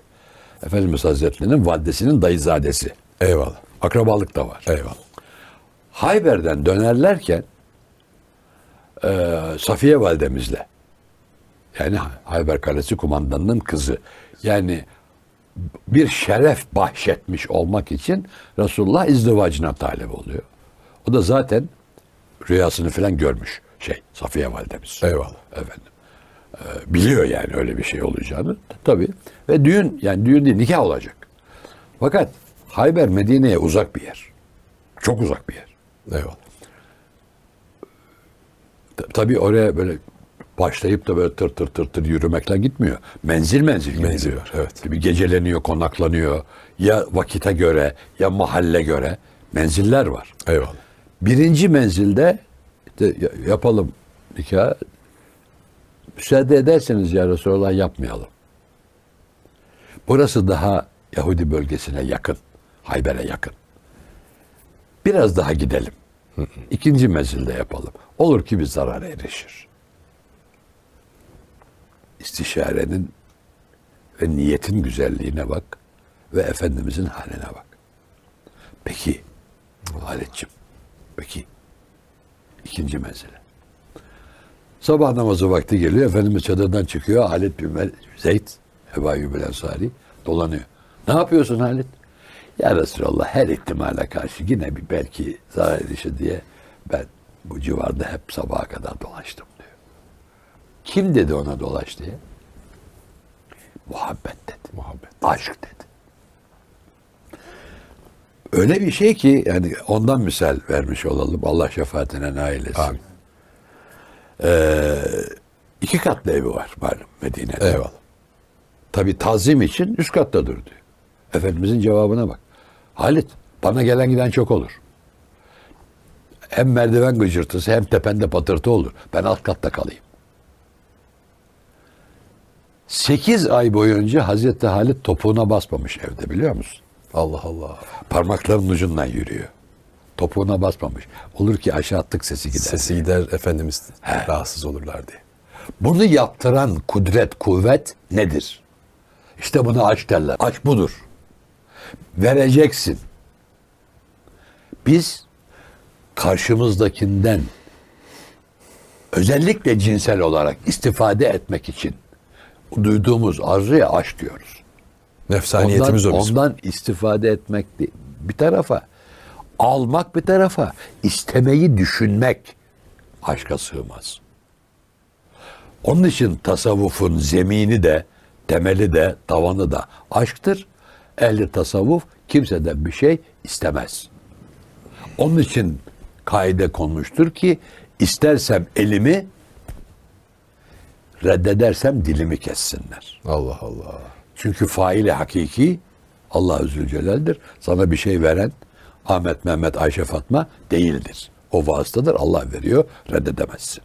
Efendimiz Hazretleri'nin validesinin dayızadesi. Eyvallah. Akrabalık da var. Eyvallah. Hayber'den dönerlerken Safiye validemizle, yani Hayber Kalesi kumandanının kızı, yani bir şeref bahşetmiş olmak için Resulullah izdivacına talep oluyor. O da zaten rüyasını falan görmüş Safiye validemiz. Eyvallah. Efendim. Biliyor yani öyle bir şey olacağını. Tabii. Ve düğün, yani düğün değil, nikah olacak. Fakat Hayber Medine'ye uzak bir yer. Çok uzak bir yer. Eyvallah. Tabii oraya böyle başlayıp da böyle tır tır yürümekle gitmiyor. Menzil gidiyor. Evet. Tabii geceleniyor, konaklanıyor. Ya vakite göre, ya mahalle göre menziller var. Eyvallah. Birinci menzilde yapalım nikah. Müsaade ederseniz ya Resulallah yapmayalım. Burası daha Yahudi bölgesine yakın. Hayber'e yakın. Biraz daha gidelim. İkinci menzilde yapalım. Olur ki bir zarara erişir. İstişarenin ve niyetin güzelliğine bak ve Efendimizin haline bak. Peki Haletciğim, peki ikinci menzile. Sabah namazı vakti geliyor. Efendimiz çadırdan çıkıyor. Halid bin Zeyd, Ebayyübül Ensari dolanıyor. Ne yapıyorsun Halid? Ya Resulallah, her ihtimale karşı yine bir belki zarar edişi diye ben bu civarda hep sabaha kadar dolaştım diyor. Kim dedi ona dolaş diye? Muhabbet dedi. Muhabbet. Aşk dedi. Öyle bir şey ki yani ondan misal vermiş olalım. Allah şefaatine nail etsin. Amin. İki katlı evi var malum Medine'de. Eyvallah. Tabi tazim için üst katta durdu. Efendimizin cevabına bak. Halit, bana gelen giden çok olur. Hem merdiven gıcırtısı hem tepende patırtı olur. Ben alt katta kalayım. 8 ay boyunca Hazreti Halit topuğuna basmamış evde, biliyor musun? Allah Allah. Parmaklarının ucundan yürüyor. Topuğuna basmamış. Olur ki aşağı attık sesi gider. Sesi gider, Efendimiz rahatsız olurlar diye. Bunu yaptıran kudret, kuvvet nedir? İşte buna aç derler. Aç budur. Vereceksin. Biz karşımızdakinden özellikle cinsel olarak istifade etmek için duyduğumuz arzuya aç diyoruz. Nefsaniyetimiz o bizim. Ondan istifade etmek bir tarafa, almak bir tarafa, istemeyi düşünmek aşka sığmaz. Onun için tasavvufun zemini de, temeli de, tavanı da aşktır. Ehli tasavvuf kimseden bir şey istemez. Onun için kaide konmuştur ki istersem elimi, reddedersem dilimi kessinler. Allah Allah. Çünkü faili hakiki Allah-u Zülcelal'dir. Sana bir şey veren Ahmet, Mehmet, Ayşe, Fatma değildir. O vasıtadır. Allah veriyor. Reddedemezsin.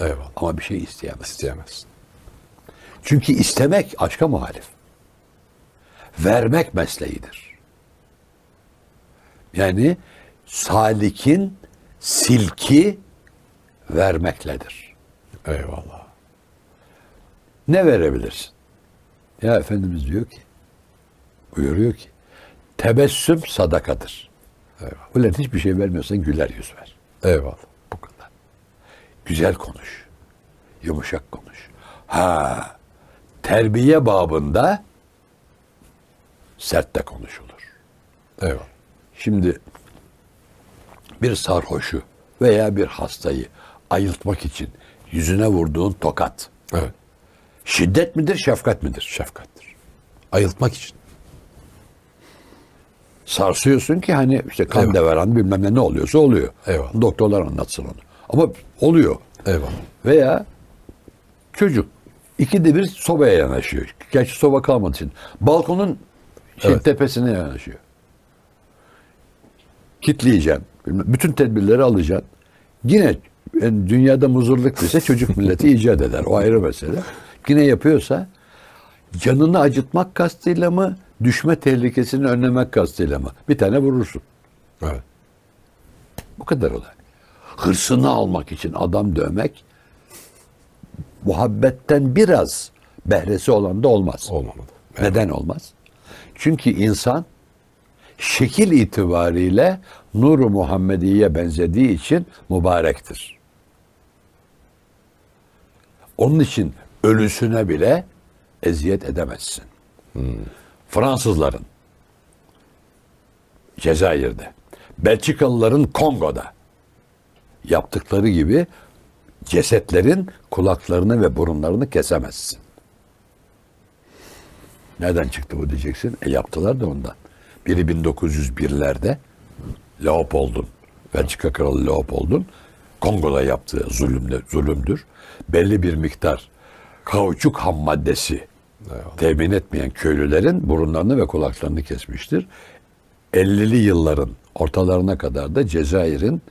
Eyvallah. Ama bir şey isteyemezsin. İsteyemezsin. Çünkü istemek aşka muhalif. Vermek mesleğidir. Yani salikin silki vermekledir. Eyvallah. Ne verebilirsin? Ya Efendimiz diyor ki, buyuruyor ki, tebessüm sadakadır. Eyvallah. Ulan hiçbir şey vermiyorsan güler yüz ver. Eyvallah. Bu kadar. Güzel konuş. Yumuşak konuş. Ha, terbiye babında sert de konuşulur. Eyvallah. Şimdi bir sarhoşu veya bir hastayı ayıltmak için yüzüne vurduğun tokat. Evet. Şiddet midir, şefkat midir? Şefkattir. Ayıltmak için. Sarsıyorsun ki hani işte kan deveran bilmem ne oluyorsa oluyor. Eyvallah. Doktorlar anlatsın onu. Ama oluyor. Eyvallah. Veya çocuk ikide bir sobaya yanaşıyor. Gerçi soba kalmadığı için. Balkonun tepesine yanaşıyor. Kitleyeceksin. Bütün tedbirleri alacaksın. Yine yani dünyada muzurluk ise çocuk milleti icat eder. O ayrı mesele. Yine yapıyorsa canını acıtmak kastıyla mı, düşme tehlikesini önlemek kastıyla mı? Bir tane vurursun. Evet. Bu kadar olay. Hırsını almak için adam dövmek muhabbetten biraz behresi olan da olmaz. Olmamalı. Evet. Neden olmaz? Çünkü insan şekil itibariyle Nur-u Muhammediye'ye benzediği için mübarektir. Onun için ölüsüne bile eziyet edemezsin. Fransızların Cezayir'de, Belçikalıların Kongo'da yaptıkları gibi cesetlerin kulaklarını ve burunlarını kesemezsin. Nereden çıktı bu diyeceksin? Yaptılar da ondan. Biri 1901'lerde Leopold'un, Belçika Kralı Leopold'un Kongo'da yaptığı zulümdür. Belli bir miktar kauçuk ham maddesi temin etmeyen köylülerin burunlarını ve kulaklarını kesmiştir. 50'li yılların ortalarına kadar da Cezayir'in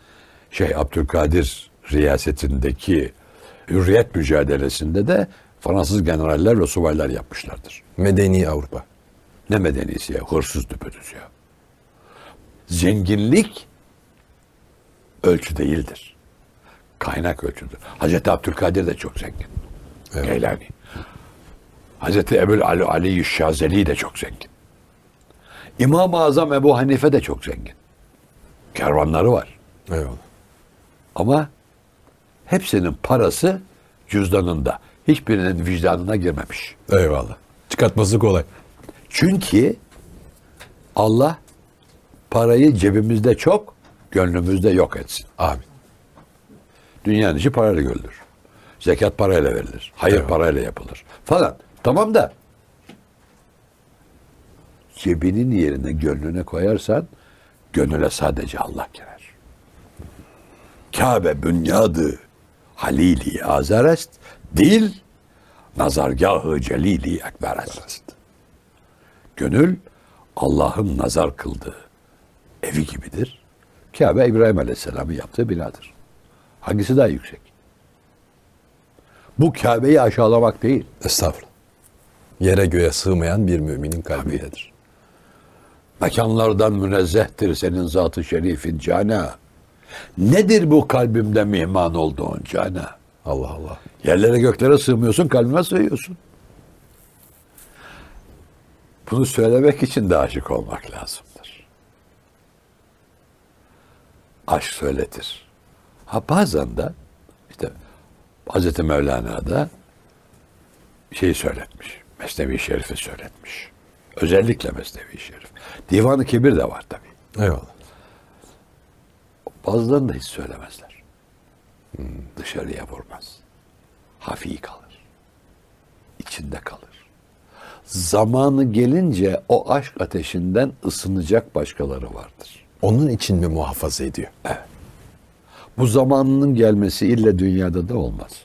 Şeyh Abdülkadir riyasetindeki hürriyet mücadelesinde de Fransız generaller ve subaylar yapmışlardır. Medeni Avrupa. Ne medenisi ya? Hırsız düpedüz ya. Zenginlik ölçü değildir. Kaynak ölçüdür. Hazreti Abdülkadir de çok zengin. Evet. Geylani. Hazreti Ebu'l-Ali Şazeli de çok zengin. İmam-ı Azam Ebu Hanife de çok zengin. Kervanları var. Evet. Ama hepsinin parası cüzdanında. Hiçbirinin vicdanına girmemiş. Eyvallah. Çıkartması kolay. Çünkü Allah parayı cebimizde çok, gönlümüzde yok etsin. Amin. Dünyanın işi parayla görülür. Zekat parayla verilir. Hayır, evet, parayla yapılır. Falan. Tamam da cebinin yerine gönlüne koyarsan gönüle sadece Allah girer. Kabe bünyadı halili azarest, dil nazargahı celili ekberest. Gönül Allah'ın nazar kıldığı evi gibidir. Kabe İbrahim Aleyhisselam'ın yaptığı binadır. Hangisi daha yüksek? Bu Kabe'yi aşağılamak değil. Estağfurullah. Yere göğe sığmayan bir müminin kalbidir. Mekanlardan münezzehtir senin zat-ı şerifin cana. Nedir bu kalbimde mihman olduğun cana? Allah Allah. Yerlere göklere sığmıyorsun, kalbime sığıyorsun. Bunu söylemek için de aşık olmak lazımdır. Aşk söyletir. Ha bazen de işte Hazreti Mevlana da şeyi söyletmiş. Mesnevi-i Şerif'i söyletmiş. Özellikle Mesnevi-i Şerif. Divan-ı Kebir de var tabii. Eyvallah. Bazılarını da hiç söylemezler. Dışarıya vurmaz. Hafi kalır. İçinde kalır. Zamanı gelince o aşk ateşinden ısınacak başkaları vardır. Onun için mi muhafaza ediyor? Evet. Bu zamanının gelmesi illa dünyada da olmaz.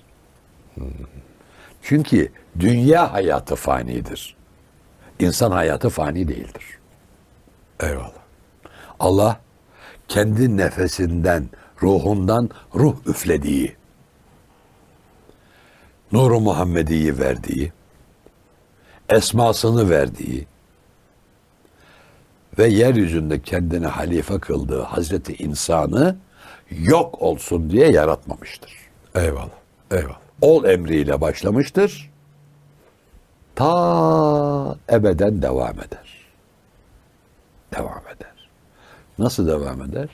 Çünkü dünya hayatı fanidir. İnsan hayatı fani değildir. Eyvallah. Allah kendi nefesinden, ruhundan ruh üflediği, Nur-u Muhammedi'yi verdiği, esmasını verdiği ve yeryüzünde kendini halife kıldığı Hazreti insanı yok olsun diye yaratmamıştır. Eyvallah. Eyvallah. Ol emriyle başlamıştır. Ta ebeden devam eder. Devam eder. Nasıl devam eder?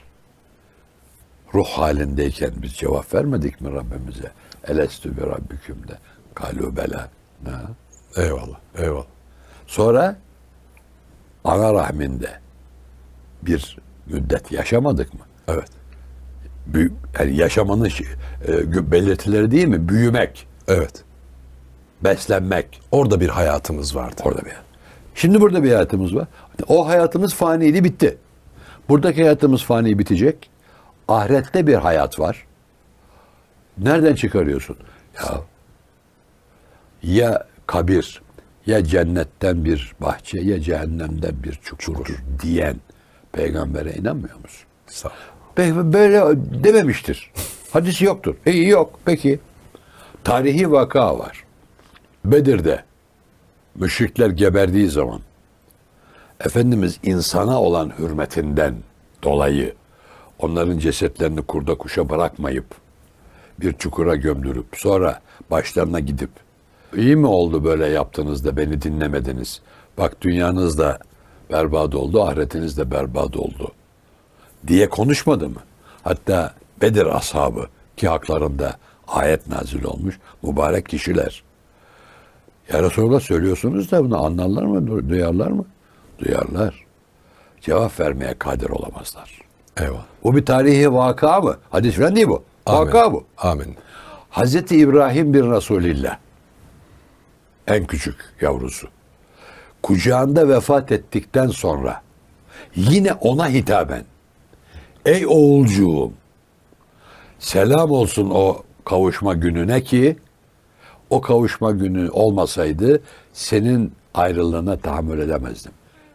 Ruh halindeyken biz cevap vermedik mi Rabbimize? Elestü bi rabbiküm de. Kalu bela. Eyvallah, eyvallah. Sonra ana rahminde bir müddet yaşamadık mı? Evet. Yani yaşamanın belirtileri değil mi? Büyümek. Evet. Beslenmek. Orada bir hayatımız vardı. Orada bir. Şimdi burada bir hayatımız var. O hayatımız faniydi, bitti. Buradaki hayatımız fani, bitecek. Ahirette bir hayat var. Nereden çıkarıyorsun? Ya kabir, ya cennetten bir bahçe, ya cehennemden bir çukur diyen peygambere inanmıyor musun? Sağ ol. Böyle dememiştir. Hadisi yoktur. Yok. Peki. Tarihi vaka var. Bedir'de müşrikler geberdiği zaman Efendimiz insana olan hürmetinden dolayı onların cesetlerini kurda kuşa bırakmayıp bir çukura gömdürüp sonra başlarına gidip iyi mi oldu böyle yaptınız da beni dinlemediniz? Bak dünyanız da berbat oldu, ahiretiniz de berbat oldu diye konuşmadı mı? Hatta Bedir ashabı ki haklarında ayet nazil olmuş mübarek kişiler. Ya Resulullah söylüyorsunuz da bunu anlarlar mı, duyarlar mı? Duyarlar. Cevap vermeye kadir olamazlar. Eyvallah. Bu bir tarihi vaka mı? Hadis falan değil bu. Vaka bu. Amin. Hazreti İbrahim bin Resulillah. En küçük yavrusu. Kucağında vefat ettikten sonra yine ona hitaben ey oğulcuğum selam olsun o kavuşma gününe ki o kavuşma günü olmasaydı senin ayrılığına tahammül edemezdim.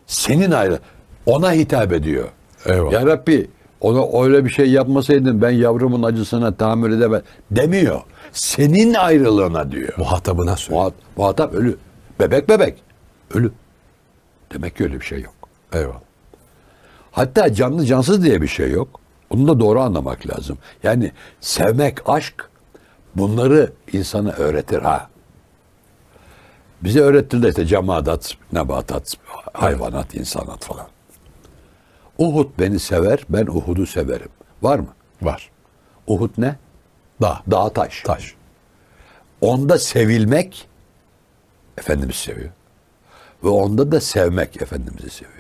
Senin ayrı ona hitap ediyor. Eyvallah. Ya Rabbi ona öyle bir şey yapmasaydın ben yavrumun acısına tahammül edemez demiyor. Senin ayrılığına diyor. Muhatabına söylüyor. Muhatap ölü. Bebek. Ölü. Demek ki öyle bir şey yok. Eyvallah. Hatta canlı cansız diye bir şey yok. Bunu da doğru anlamak lazım. Yani sevmek, aşk bunları insana öğretir ha. Bize öğrettiler işte cemaat, nebatat, hayvanat, insanat falan. Uhud beni sever, ben Uhud'u severim. Var mı? Var. Uhud ne? Dağ. Dağ taş. Taş. Onda sevilmek Efendimiz seviyor. Ve onda da sevmek Efendimiz'i seviyor.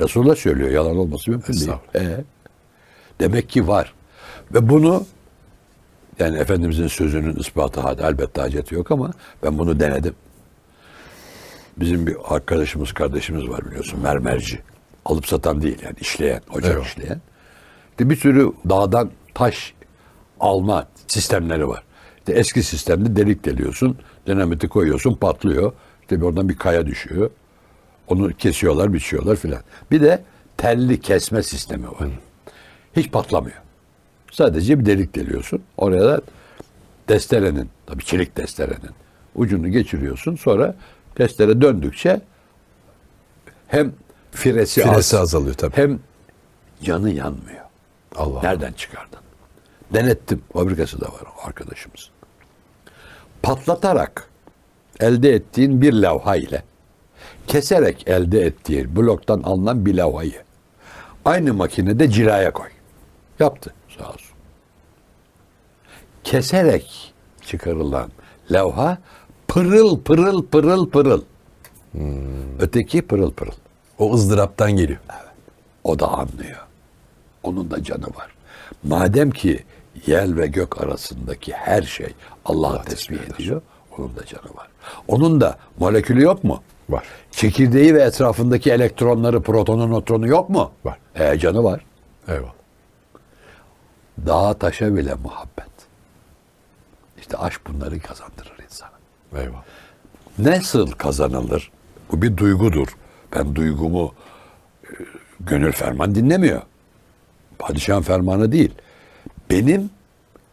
Resulullah söylüyor. Yalan olması mümkün değil. Demek ki var. Ve bunu yani Efendimiz'in sözünün ispatı hadi elbette haceti yok ama ben bunu denedim. Bizim bir arkadaşımız, kardeşimiz var biliyorsun. Mermerci. Alıp satan değil yani işleyen, ocak evet. işleyen. İşte bir sürü dağdan taş alma sistemleri var. İşte eski sistemde delik deliyorsun, dinamiti koyuyorsun, patlıyor. İşte oradan bir kaya düşüyor. Onu kesiyorlar, biçiyorlar filan. Bir de telli kesme sistemi var. Hı. Hiç patlamıyor. Sadece bir delik deliyorsun. Oraya da desterenin, tabii çelik desterenin ucunu geçiriyorsun. Sonra testere döndükçe hem firesi azalıyor tabii. Hem canı yanmıyor. Allah. Nereden çıkardın? Denettim. Fabrikası da var arkadaşımız. Patlatarak elde ettiğin bir levha ile keserek elde ettiğin bloktan alınan bir levhayı aynı makinede cilaya koy. Yaptı. Sağ olsun. Keserek çıkarılan levha pırıl. Öteki pırıl. O ızdıraptan geliyor. Evet. O da anlıyor. Onun da canı var. Madem ki yer ve gök arasındaki her şey Allah'a tesbih ediyor. Onun da canı var. Onun da molekülü yok mu? Var. Çekirdeği ve etrafındaki elektronları, protonu, nötronu yok mu? Var. Canı var. Eyvallah. Dağa taşa bile muhabbet. İşte aşk bunları kazandırır insana. Eyvallah. Nasıl kazanılır? Bu bir duygudur. Ben duygumu gönül ferman dinlemiyor. Padişahın fermanı değil. Benim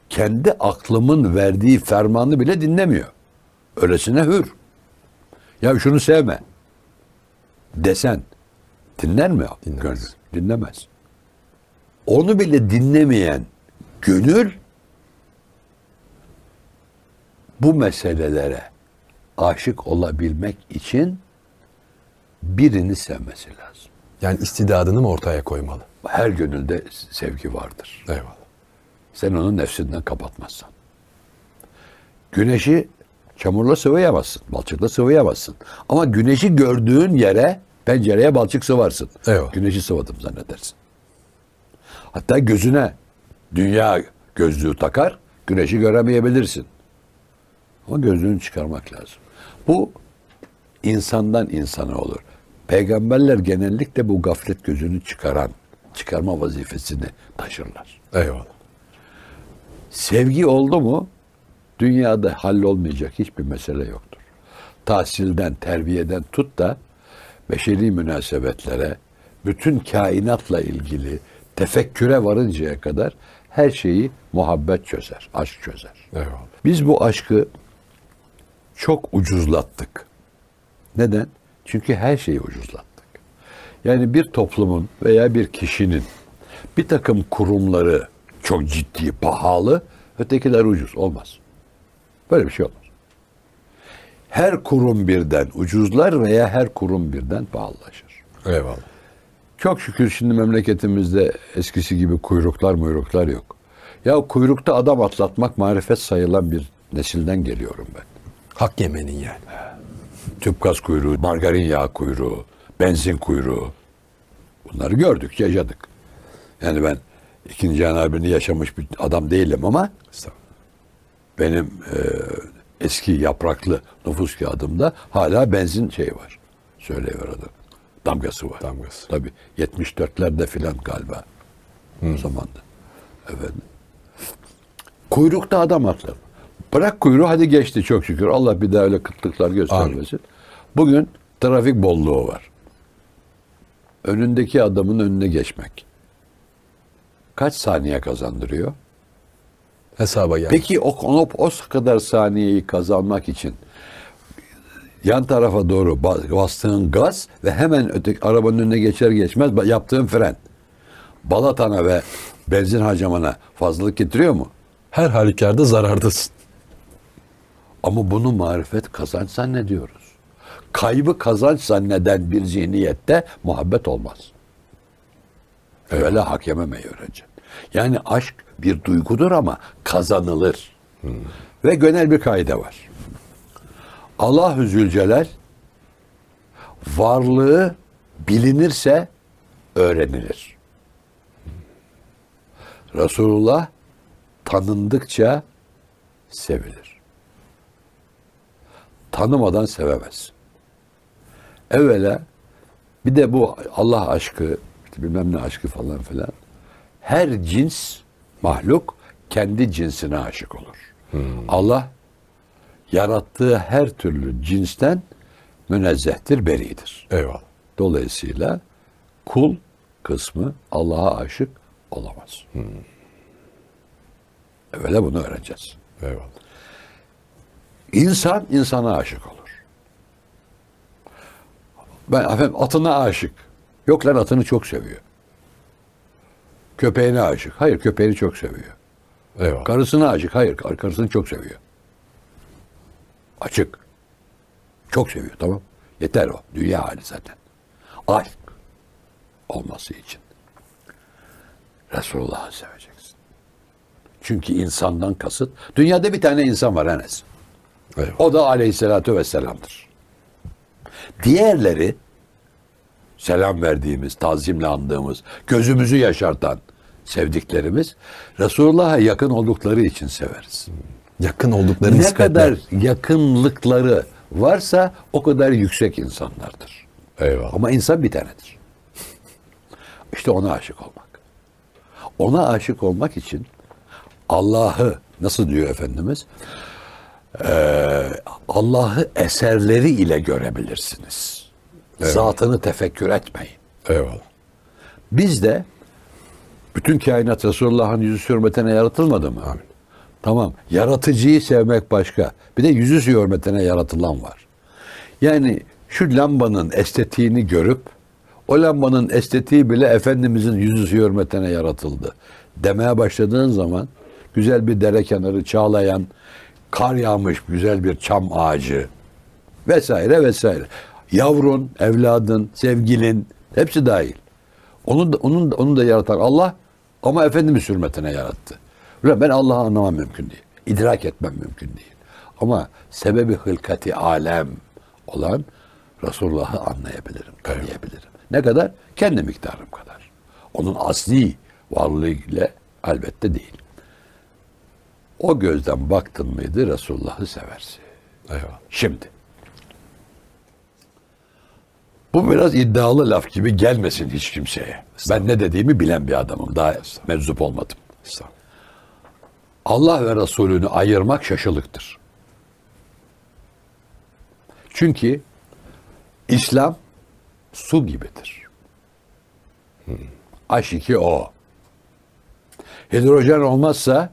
kendi aklımın verdiği fermanı bile dinlemiyor. Öylesine hür. Ya şunu sevme desen dinler mi? Dinlemez. Dinlemez. Onu bile dinlemeyen gönül bu meselelere aşık olabilmek için birini sevmesi lazım. Yani istidadını mı ortaya koymalı? Her gönülde sevgi vardır. Eyvallah. Sen onu nefsinden kapatmazsan. Güneşi çamurla sıvayamazsın, balçıkla sıvayamazsın. Ama güneşi gördüğün yere, pencereye balçık sıvarsın. Eyvallah. Güneşi sıvadım zannedersin. Hatta gözüne dünya gözlüğü takar, güneşi göremeyebilirsin. Ama gözlüğünü çıkarmak lazım. Bu insandan insana olur. Peygamberler genellikle bu gaflet gözünü çıkarma vazifesini taşırlar. Eyvallah. Sevgi oldu mu, dünyada hallolmayacak hiçbir mesele yoktur. Tahsilden, terbiyeden tut da beşeri münasebetlere, bütün kainatla ilgili tefekküre varıncaya kadar her şeyi muhabbet çözer, aşk çözer. Eyvallah. Biz bu aşkı çok ucuzlattık. Neden? Çünkü her şeyi ucuzlattık. Yani bir toplumun veya bir kişinin bir takım kurumları çok ciddi, pahalı Ötekiler ucuz. Olmaz. Böyle bir şey olmaz. Her kurum birden ucuzlar veya her kurum birden pahalılaşır. Eyvallah. Çok şükür şimdi memleketimizde eskisi gibi kuyruklar yok. Ya kuyrukta adam atlatmak marifet sayılan bir nesilden geliyorum ben. Hak yemenin yani. Tüp gaz kuyruğu, margarin yağı kuyruğu, benzin kuyruğu. Bunları gördük, yaşadık. Yani ben 2. Dünya Harbi'ni yaşamış bir adam değilim ama benim eski yapraklı nüfus kağıdımda hala benzin şeyi var. Söyleyiver adam. Damgası var. Damgası. Tabii 74'lerde filan galiba. O zamanda. Efendim. Kuyrukta adam atladı. Bırak kuyruğu, hadi geçti çok şükür. Allah bir daha öyle kıtlıklar göstermesin. Bugün trafik bolluğu var. Önündeki adamın önüne geçmek kaç saniye kazandırıyor? Hesaba geldi. Peki o kadar saniyeyi kazanmak için yan tarafa doğru bastığın gaz ve hemen öteki arabanın önüne geçer geçmez yaptığın fren, balatana ve benzin harcamana fazlalık getiriyor mu? Her halükarda zarardasın. Ama bunu marifet kazanç zannediyoruz. Kaybı kazanç zanneden bir zihniyette muhabbet olmaz. Evet. Öyle hak yememeyi öğreneceksin. Yani aşk bir duygudur ama kazanılır. Ve genel bir kaide var. Allah-u Zülcelal varlığı bilinirse öğrenilir. Resulullah tanındıkça sevilir. Tanımadan sevemez. Evvela bir de bu Allah aşkı, bilmem ne aşkı falan filan, her cins mahluk kendi cinsine aşık olur. Allah yarattığı her türlü cinsten münezzehtir, beridir. Eyvallah. Dolayısıyla kul kısmı Allah'a aşık olamaz. Evvela bunu öğreneceğiz. Eyvallah. İnsan insana aşık olur. Ben efendim atına aşık. Yok lan, atını çok seviyor. Köpeğine aşık. Hayır, köpeğini çok seviyor. Eyvallah. Karısına aşık. Hayır, karısını çok seviyor. Açık. Çok seviyor, tamam. Yeter o. Dünya hali zaten. Aşk olması için Resulullah'ı seveceksin. Çünkü insandan kasıt. Dünyada bir tane insan var Enes. Eyvallah. O da Aleyhisselatü Vesselam'dır. Diğerleri selam verdiğimiz, tazimle andığımız, gözümüzü yaşartan sevdiklerimiz Resulullah'a yakın oldukları için severiz. Yakın oldukları ne kadar yakınlıkları varsa o kadar yüksek insanlardır. Eyvallah. Ama insan bir tanedir. İşte ona aşık olmak. Ona aşık olmak için Allah'ı, nasıl diyor Efendimiz? Allah'ı eserleri ile görebilirsiniz. Evet. Zatını tefekkür etmeyin. Eyvallah. Biz de bütün kainat Resulullah'ın yüzü hürmetine yaratılmadı mı? Amin. Tamam. Yaratıcıyı sevmek başka. Bir de yüzü hürmetine yaratılan var. Yani şu lambanın estetiğini görüp o lambanın estetiği bile Efendimizin yüzü hürmetine yaratıldı demeye başladığın zaman güzel bir dere kenarı, çağlayan, kar yağmış güzel bir çam ağacı vesaire vesaire. Yavrun, evladın, sevgilin hepsi dahil. Onu da yaratan Allah ama Efendimiz hürmetine yarattı. Ben Allah'ı anlamam mümkün değil. İdrak etmem mümkün değil. Ama sebebi hılkati alem olan Resulullah'ı anlayabilirim, tanıyabilirim. Ne kadar? Kendi miktarım kadar. Onun asli varlığıyla elbette değil. O gözden baktın mıydı Resulullah'ı seversin. Eyvallah. Şimdi. Bu biraz iddialı laf gibi gelmesin hiç kimseye. Ben ne dediğimi bilen bir adamım. Daha meczup olmadım. Allah ve Resulünü ayırmak şaşılıktır. Çünkü İslam su gibidir. H2O. Hidrojen olmazsa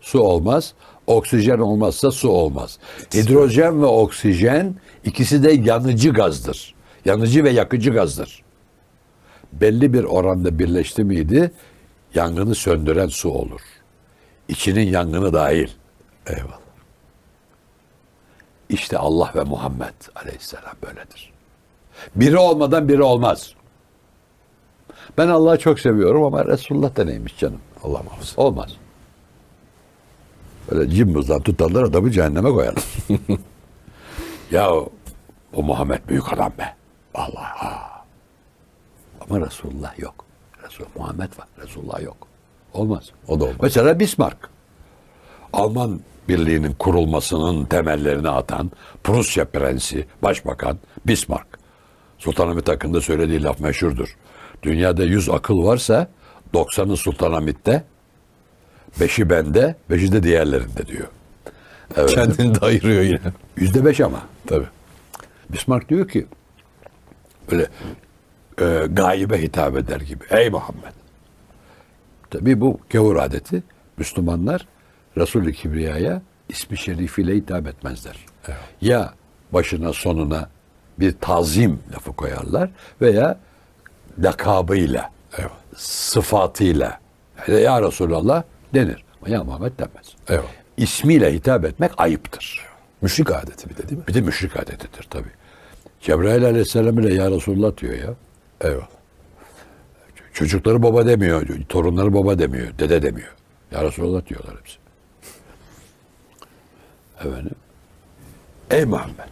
su olmaz. Oksijen olmazsa su olmaz. Hidrojen ve oksijen ikisi de yanıcı gazdır. Yanıcı ve yakıcı gazdır. Belli bir oranda birleşti miydi, yangını söndüren su olur. İçinin yangını dahil. Eyvallah. İşte Allah ve Muhammed Aleyhisselam böyledir. Biri olmadan biri olmaz. Ben Allah'ı çok seviyorum ama Resulullah da neymiş canım? Allah muhafaza. Olmaz. Böyle cimbuzdan tutarlar adamı cehenneme koyarlar. Ya o Muhammed büyük adam be. Allah. Ama Resulullah yok. Muhammed var. Resulullah yok. Olmaz. O da olmaz. Mesela Bismarck. Alman Birliği'nin kurulmasının temellerini atan Prusya Prensi, Başbakan Bismarck. Sultanahmet hakkında söylediği laf meşhurdur. Dünyada 100 akıl varsa 90'ı Sultanahmet'te, 5'i bende, 5'i de diğerlerinde diyor. Evet. Kendini de ayırıyor yine. %5 ama. Tabii. Bismarck diyor ki böyle gaybe hitap eder gibi. Ey Muhammed. Tabii bu gavur adeti. Müslümanlar Resul-i Kibriya'ya ismi şerifiyle hitap etmezler. Evet. Ya başına sonuna bir tazim lafı koyarlar veya lakabıyla, evet, sıfatıyla ya Resulallah denir. Ama ya Muhammed denmez. Evet. İsmiyle hitap etmek ayıptır. Müşrik adeti bir de değil mi? Bir de müşrik adetidir tabi. Cebrail aleyhisselam ile ya Resulullah diyor ya. Evet. Çocukları baba demiyor, torunları baba demiyor, dede demiyor. Ya Resulullah diyorlar hepsi. Efendim, ey Muhammed,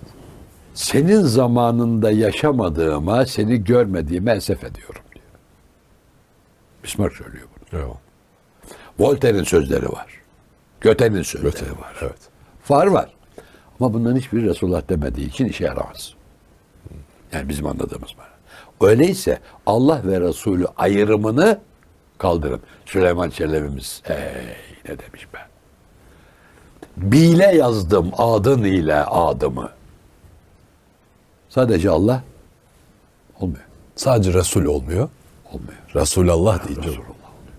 senin zamanında yaşamadığıma, seni görmediğime esef ediyorum diyor. Bismarck söylüyor bunu. Evet. Voltaire'in sözleri var. Göte'nin sözleri var. Evet. Var var. Ama bunların hiçbiri Resulullah demediği için işe yaramaz. Yani bizim anladığımız var. Öyleyse Allah ve Resulü ayrımını kaldırın. Süleyman Çelebi'miz ne demiş be? Bile yazdım adın ile adımı. Sadece Allah olmuyor. Sadece Resul olmuyor. Olmuyor. Resulallah değil. Resulullah oluyor.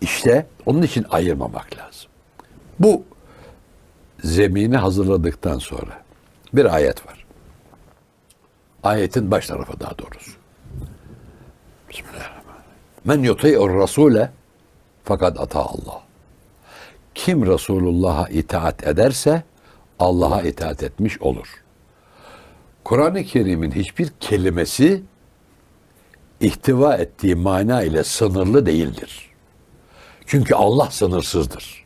İşte onun için ayırmamak lazım. Bu zemini hazırladıktan sonra bir ayet var. Ayetin baş tarafı daha doğrusu. Bismillahirrahmanirrahim. Men yuti'ur rasule fakat ata Allah. Kim Resulullah'a itaat ederse Allah'a itaat etmiş olur. Kur'an-ı Kerim'in hiçbir kelimesi ihtiva ettiği mana ile sınırlı değildir. Çünkü Allah sınırsızdır.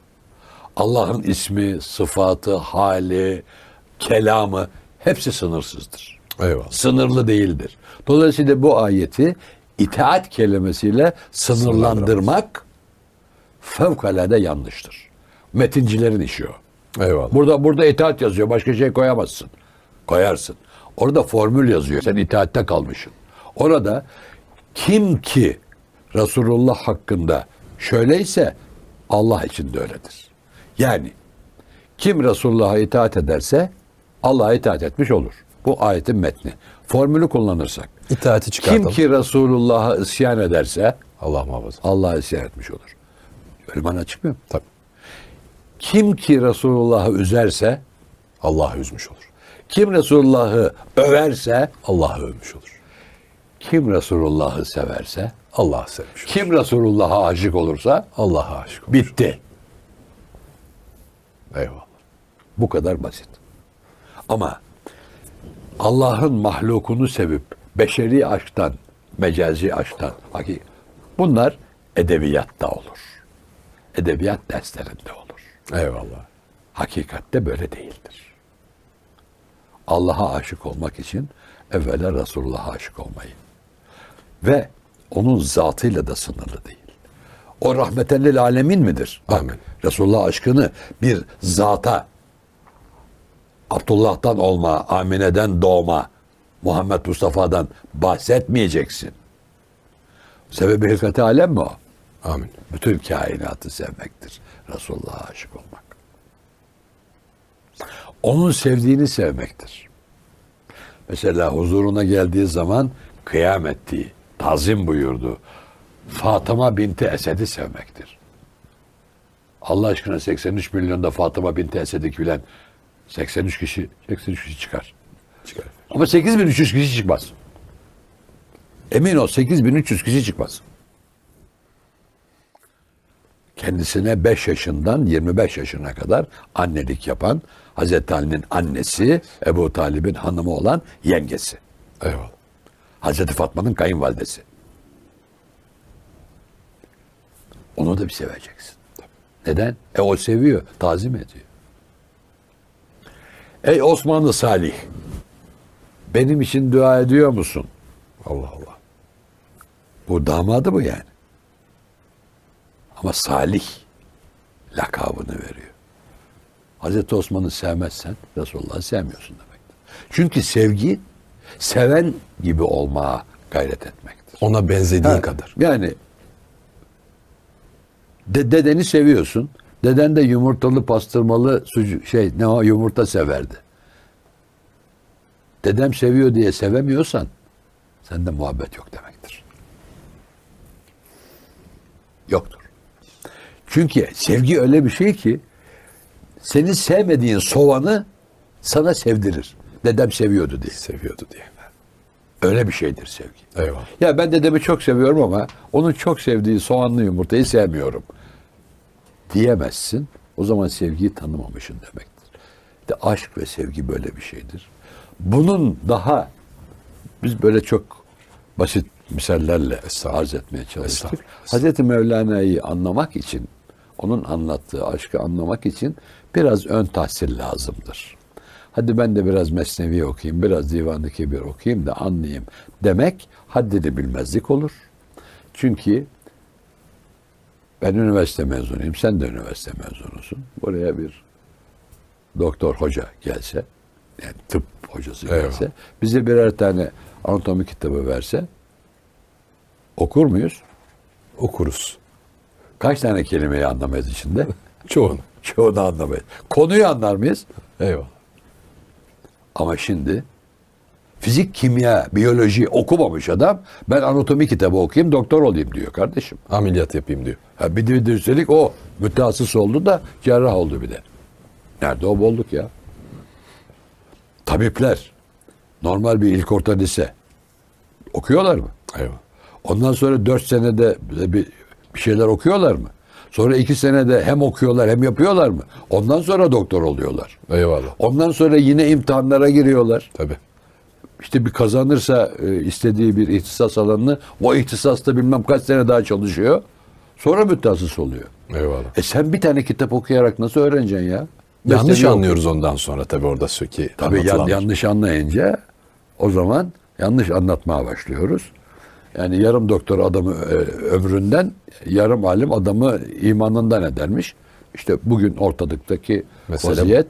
Allah'ın ismi, sıfatı, hali, kelamı hepsi sınırsızdır. Eyvallah. Sınırlı değildir. Dolayısıyla bu ayeti itaat kelimesiyle sınırlandırmak fevkalade yanlıştır. Metincilerin işi o. Eyvallah. Burada itaat yazıyor. Başka şey koyamazsın. Koyarsın. Orada formül yazıyor. Sen itaatte kalmışsın. Orada kim ki Resulullah hakkında şöyleyse Allah için de öyledir. Yani kim Resulullah'a itaat ederse Allah'a itaat etmiş olur. Bu ayetin metni. Formülü kullanırsak. İtaati çıkartalım. Kim ki Resulullah'a isyan ederse Allah muhafaza. Allah'a isyan etmiş olur. Böyle bana çıkmıyor mu? Tabii. Kim ki Resulullah'ı üzerse Allah'ı üzmüş olur. Kim Resulullah'ı överse Allah'ı övmüş olur. Kim Resulullah'ı severse Allah'ı sevmiş olur. Kim Resulullah'a aşık olursa Allah'a aşık olur. Bitti. Eyvallah. Bu kadar basit. Ama Allah'ın mahlukunu sevip beşeri aşktan, mecazi aşktan, bunlar edebiyatta olur. Edebiyat derslerinde olur. Eyvallah. Hakikatte böyle değildir. Allah'a aşık olmak için evvela Resulullah'a aşık olmayı ve onun zatıyla da sınırlı değil. O rahmeten lil alemin midir? Amin. Bak, Resulullah aşkını bir zata, Abdullah'tan olma, Amine'den doğma, Muhammed Mustafa'dan bahsetmeyeceksin. Sebebi hikmeti alem mi o? Amin. Bütün kainatı sevmektir. Resulullah'a aşık olmak. Onun sevdiğini sevmektir. Mesela huzuruna geldiği zaman kıyam ettiği, tazim buyurdu. Fatıma binti Esed'i sevmektir. Allah aşkına 83 milyonda Fatıma binti Esed'i bilen 83 kişi çıkar. Çıkar. Ama 8300 kişi çıkmaz. Emin ol 8300 kişi çıkmaz. kendisine 5 yaşından 25 yaşına kadar annelik yapan Hazreti Ali'nin annesi, Ebu Talib'in hanımı olan yengesi. Eyvallah. Hazreti Fatma'nın kayınvalidesi. Onu da bir seveceksin. Tabii. Neden? O seviyor, tazim ediyor. Ey Osmanlı Salih, benim için dua ediyor musun? Allah Allah. Bu damadı bu yani. Ama Salih lakabını veriyor. Hazreti Osman'ı sevmezsen Resulullah'ı sevmiyorsun demektir. Çünkü sevgi seven gibi olmaya gayret etmektir. Ona benzediğin kadar. Yani dedeni seviyorsun. Deden de yumurtalı pastırmalı yumurta severdi. Dedem seviyor diye sevemiyorsan sende muhabbet yok demektir. Yoktur. Çünkü sevgi öyle bir şey ki senin sevmediğin soğanı sana sevdirir. Dedem seviyordu diye. Seviyordu diye. Öyle bir şeydir sevgi. Eyvallah. Ya ben dedemi çok seviyorum ama onun çok sevdiği soğanlı yumurtayı sevmiyorum diyemezsin. O zaman sevgiyi tanımamışsın demektir. İşte aşk ve sevgi böyle bir şeydir. Bunun daha biz böyle çok basit misallerle arz etmeye çalıştık. Hazreti Mevlana'yı anlamak için, onun anlattığı aşkı anlamak için biraz ön tahsil lazımdır. Hadi ben de biraz Mesnevi okuyayım, biraz Divan-ı Kebir okuyayım da anlayayım demek haddini bilmezlik olur. Çünkü ben üniversite mezunuyum, sen de üniversite mezunusun. Buraya bir doktor hoca gelse, yani tıp hocası gelse, bize birer tane anatomi kitabı verse okur muyuz? Okuruz. Kaç tane kelimeyi anlamayız içinde? Çoğunu. Çoğunu anlamayız. Konuyu anlar mıyız? Eyvallah. Ama şimdi fizik, kimya, biyoloji okumamış adam ben anatomi kitabı okuyayım doktor olayım diyor kardeşim. Ameliyat yapayım diyor. Ha bir de üstelik o mütehassıs oldu da cerrah oldu bir de. Nerede o bolluk ya? Tabipler normal bir ilkorta lise okuyorlar mı? Eyvallah. Ondan sonra 4 senede bir şeyler okuyorlar mı? Sonra 2 senede hem okuyorlar hem yapıyorlar mı? Ondan sonra doktor oluyorlar. Eyvallah. Ondan sonra yine imtihanlara giriyorlar. Tabii. İşte bir kazanırsa istediği bir ihtisas alanını o ihtisasta bilmem kaç sene daha çalışıyor. Sonra mütehassıs oluyor. Eyvallah. Sen bir tane kitap okuyarak nasıl öğreneceksin ya? Yanlış anlıyoruz ondan sonra tabii orada söki. Tabii yanlış anlayınca o zaman yanlış anlatmaya başlıyoruz. Yani yarım doktor adamı ömründen, yarım alim adamı imanından edermiş. İşte bugün ortalıktaki vaziyet,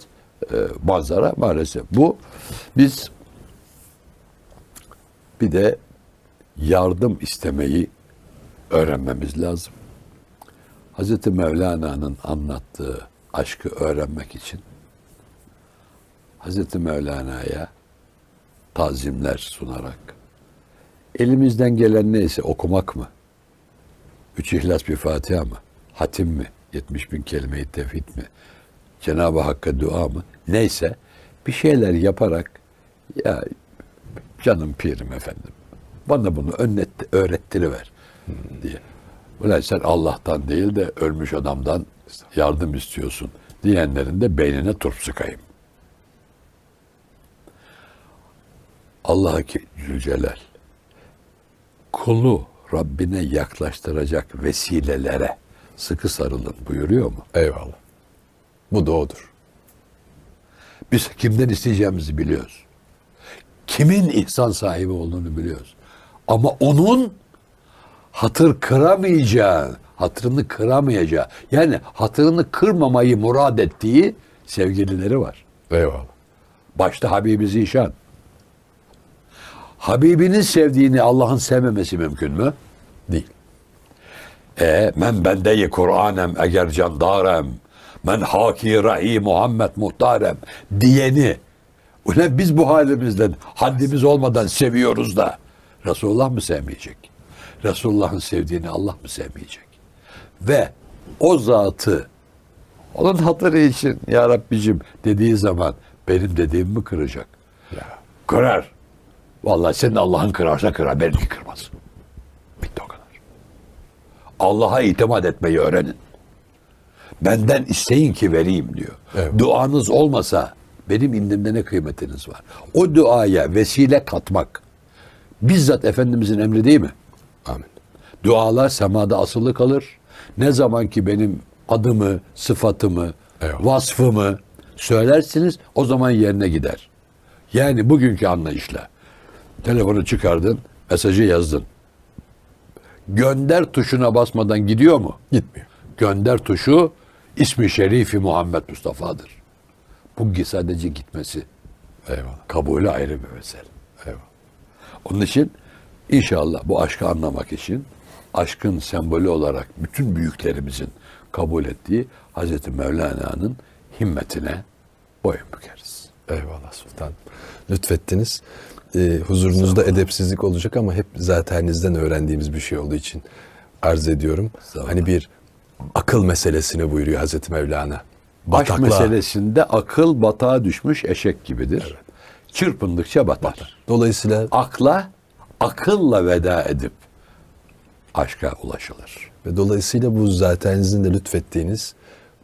manzara maalesef bu. Biz bir de yardım istemeyi öğrenmemiz lazım. Hazreti Mevlana'nın anlattığı aşkı öğrenmek için Hazreti Mevlana'ya tazimler sunarak elimizden gelen neyse okumak mı? 3 İhlas bir Fatiha mı? Hatim mi? 70.000 kelime-i tevhid mi? Cenab-ı Hakk'a dua mı? Neyse bir şeyler yaparak ya canım pirim efendim bana bunu öğrettiriver diye. Ulan sen Allah'tan değil de ölmüş adamdan yardım istiyorsun diyenlerin de beynine turp sıkayım. Allah Zülcelal kulu Rabbine yaklaştıracak vesilelere sıkı sarılın buyuruyor mu? Eyvallah. Bu da odur. Biz kimden isteyeceğimizi biliyoruz. Kimin ihsan sahibi olduğunu biliyoruz. Ama onun hatırını kıramayacağı, yani hatırını kırmamayı murad ettiği sevgilileri var. Eyvallah. Başta Habibi Zişan. Habibinin sevdiğini Allah'ın sevmemesi mümkün mü? Değil. Men bendeyi Kur'anem eger candarem, men haki rahi Muhammed muhtarem diyeni. Ulan biz bu halimizden, haddimiz olmadan seviyoruz da Resulullah mı sevmeyecek? Resulullah'ın sevdiğini Allah mı sevmeyecek? Ve o zatı onun hatırı için ya Rabbicim dediği zaman benim dediğimi mi kıracak? Ya. Kırar. Vallahi senin Allah'ın kırarsa kırar, belki kırmaz. Bitti o kadar. Allah'a itimat etmeyi öğrenin. Benden isteyin ki vereyim diyor. Evet. Duanız olmasa benim indimde ne kıymetiniz var? O duaya vesile katmak bizzat Efendimizin emri değil mi? Amin. Dualar semada asılı kalır. Ne zaman ki benim adımı, sıfatımı, eyvallah, vasfımı söylersiniz, o zaman yerine gider. Yani bugünkü anlayışla telefonu çıkardın, mesajı yazdın. Gönder tuşuna basmadan gidiyor mu? Gitmiyor. Gönder tuşu ismi şerifi Muhammed Mustafa'dır. Bu sadece gitmesi. Eyvallah. Kabulü ayrı bir mesele. Eyvallah. Onun için inşallah bu aşkı anlamak için aşkın sembolü olarak bütün büyüklerimizin kabul ettiği Hazreti Mevlana'nın himmetine boyun bükeriz. Eyvallah sultanım. Lütfettiniz. Huzurunuzda edepsizlik olacak ama hep zatenizden öğrendiğimiz bir şey olduğu için arz ediyorum. Hani bir akıl meselesini buyuruyor Hazreti Mevlana. Bataklığa. Baş meselesinde akıl batağa düşmüş eşek gibidir. Evet. Çırpındıkça batar. Dolayısıyla akılla veda edip aşka ulaşılır. Ve dolayısıyla bu zatenizin de lütfettiğiniz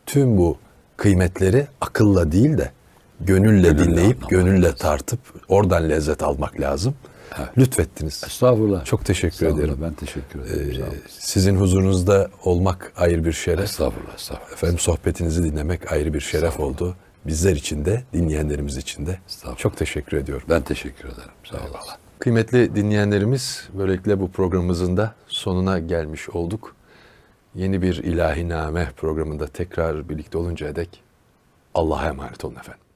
tüm bu kıymetleri akılla değil de gönülle dinleyip, gönülle tartıp oradan lezzet almak lazım. Evet. Lütfettiniz. Estağfurullah. Çok teşekkür ederim. Ben teşekkür ederim. Sizin huzurunuzda olmak ayrı bir şeref. Estağfurullah. Estağfurullah. Efendim sohbetinizi dinlemek ayrı bir şeref oldu. Bizler için de, dinleyenlerimiz için de. Çok teşekkür ediyorum. Ben teşekkür ederim. Sağ olun. Evet. Kıymetli dinleyenlerimiz, böylelikle bu programımızın da sonuna gelmiş olduk. Yeni bir İlahiname programında tekrar birlikte oluncaya dek Allah'a emanet olun efendim.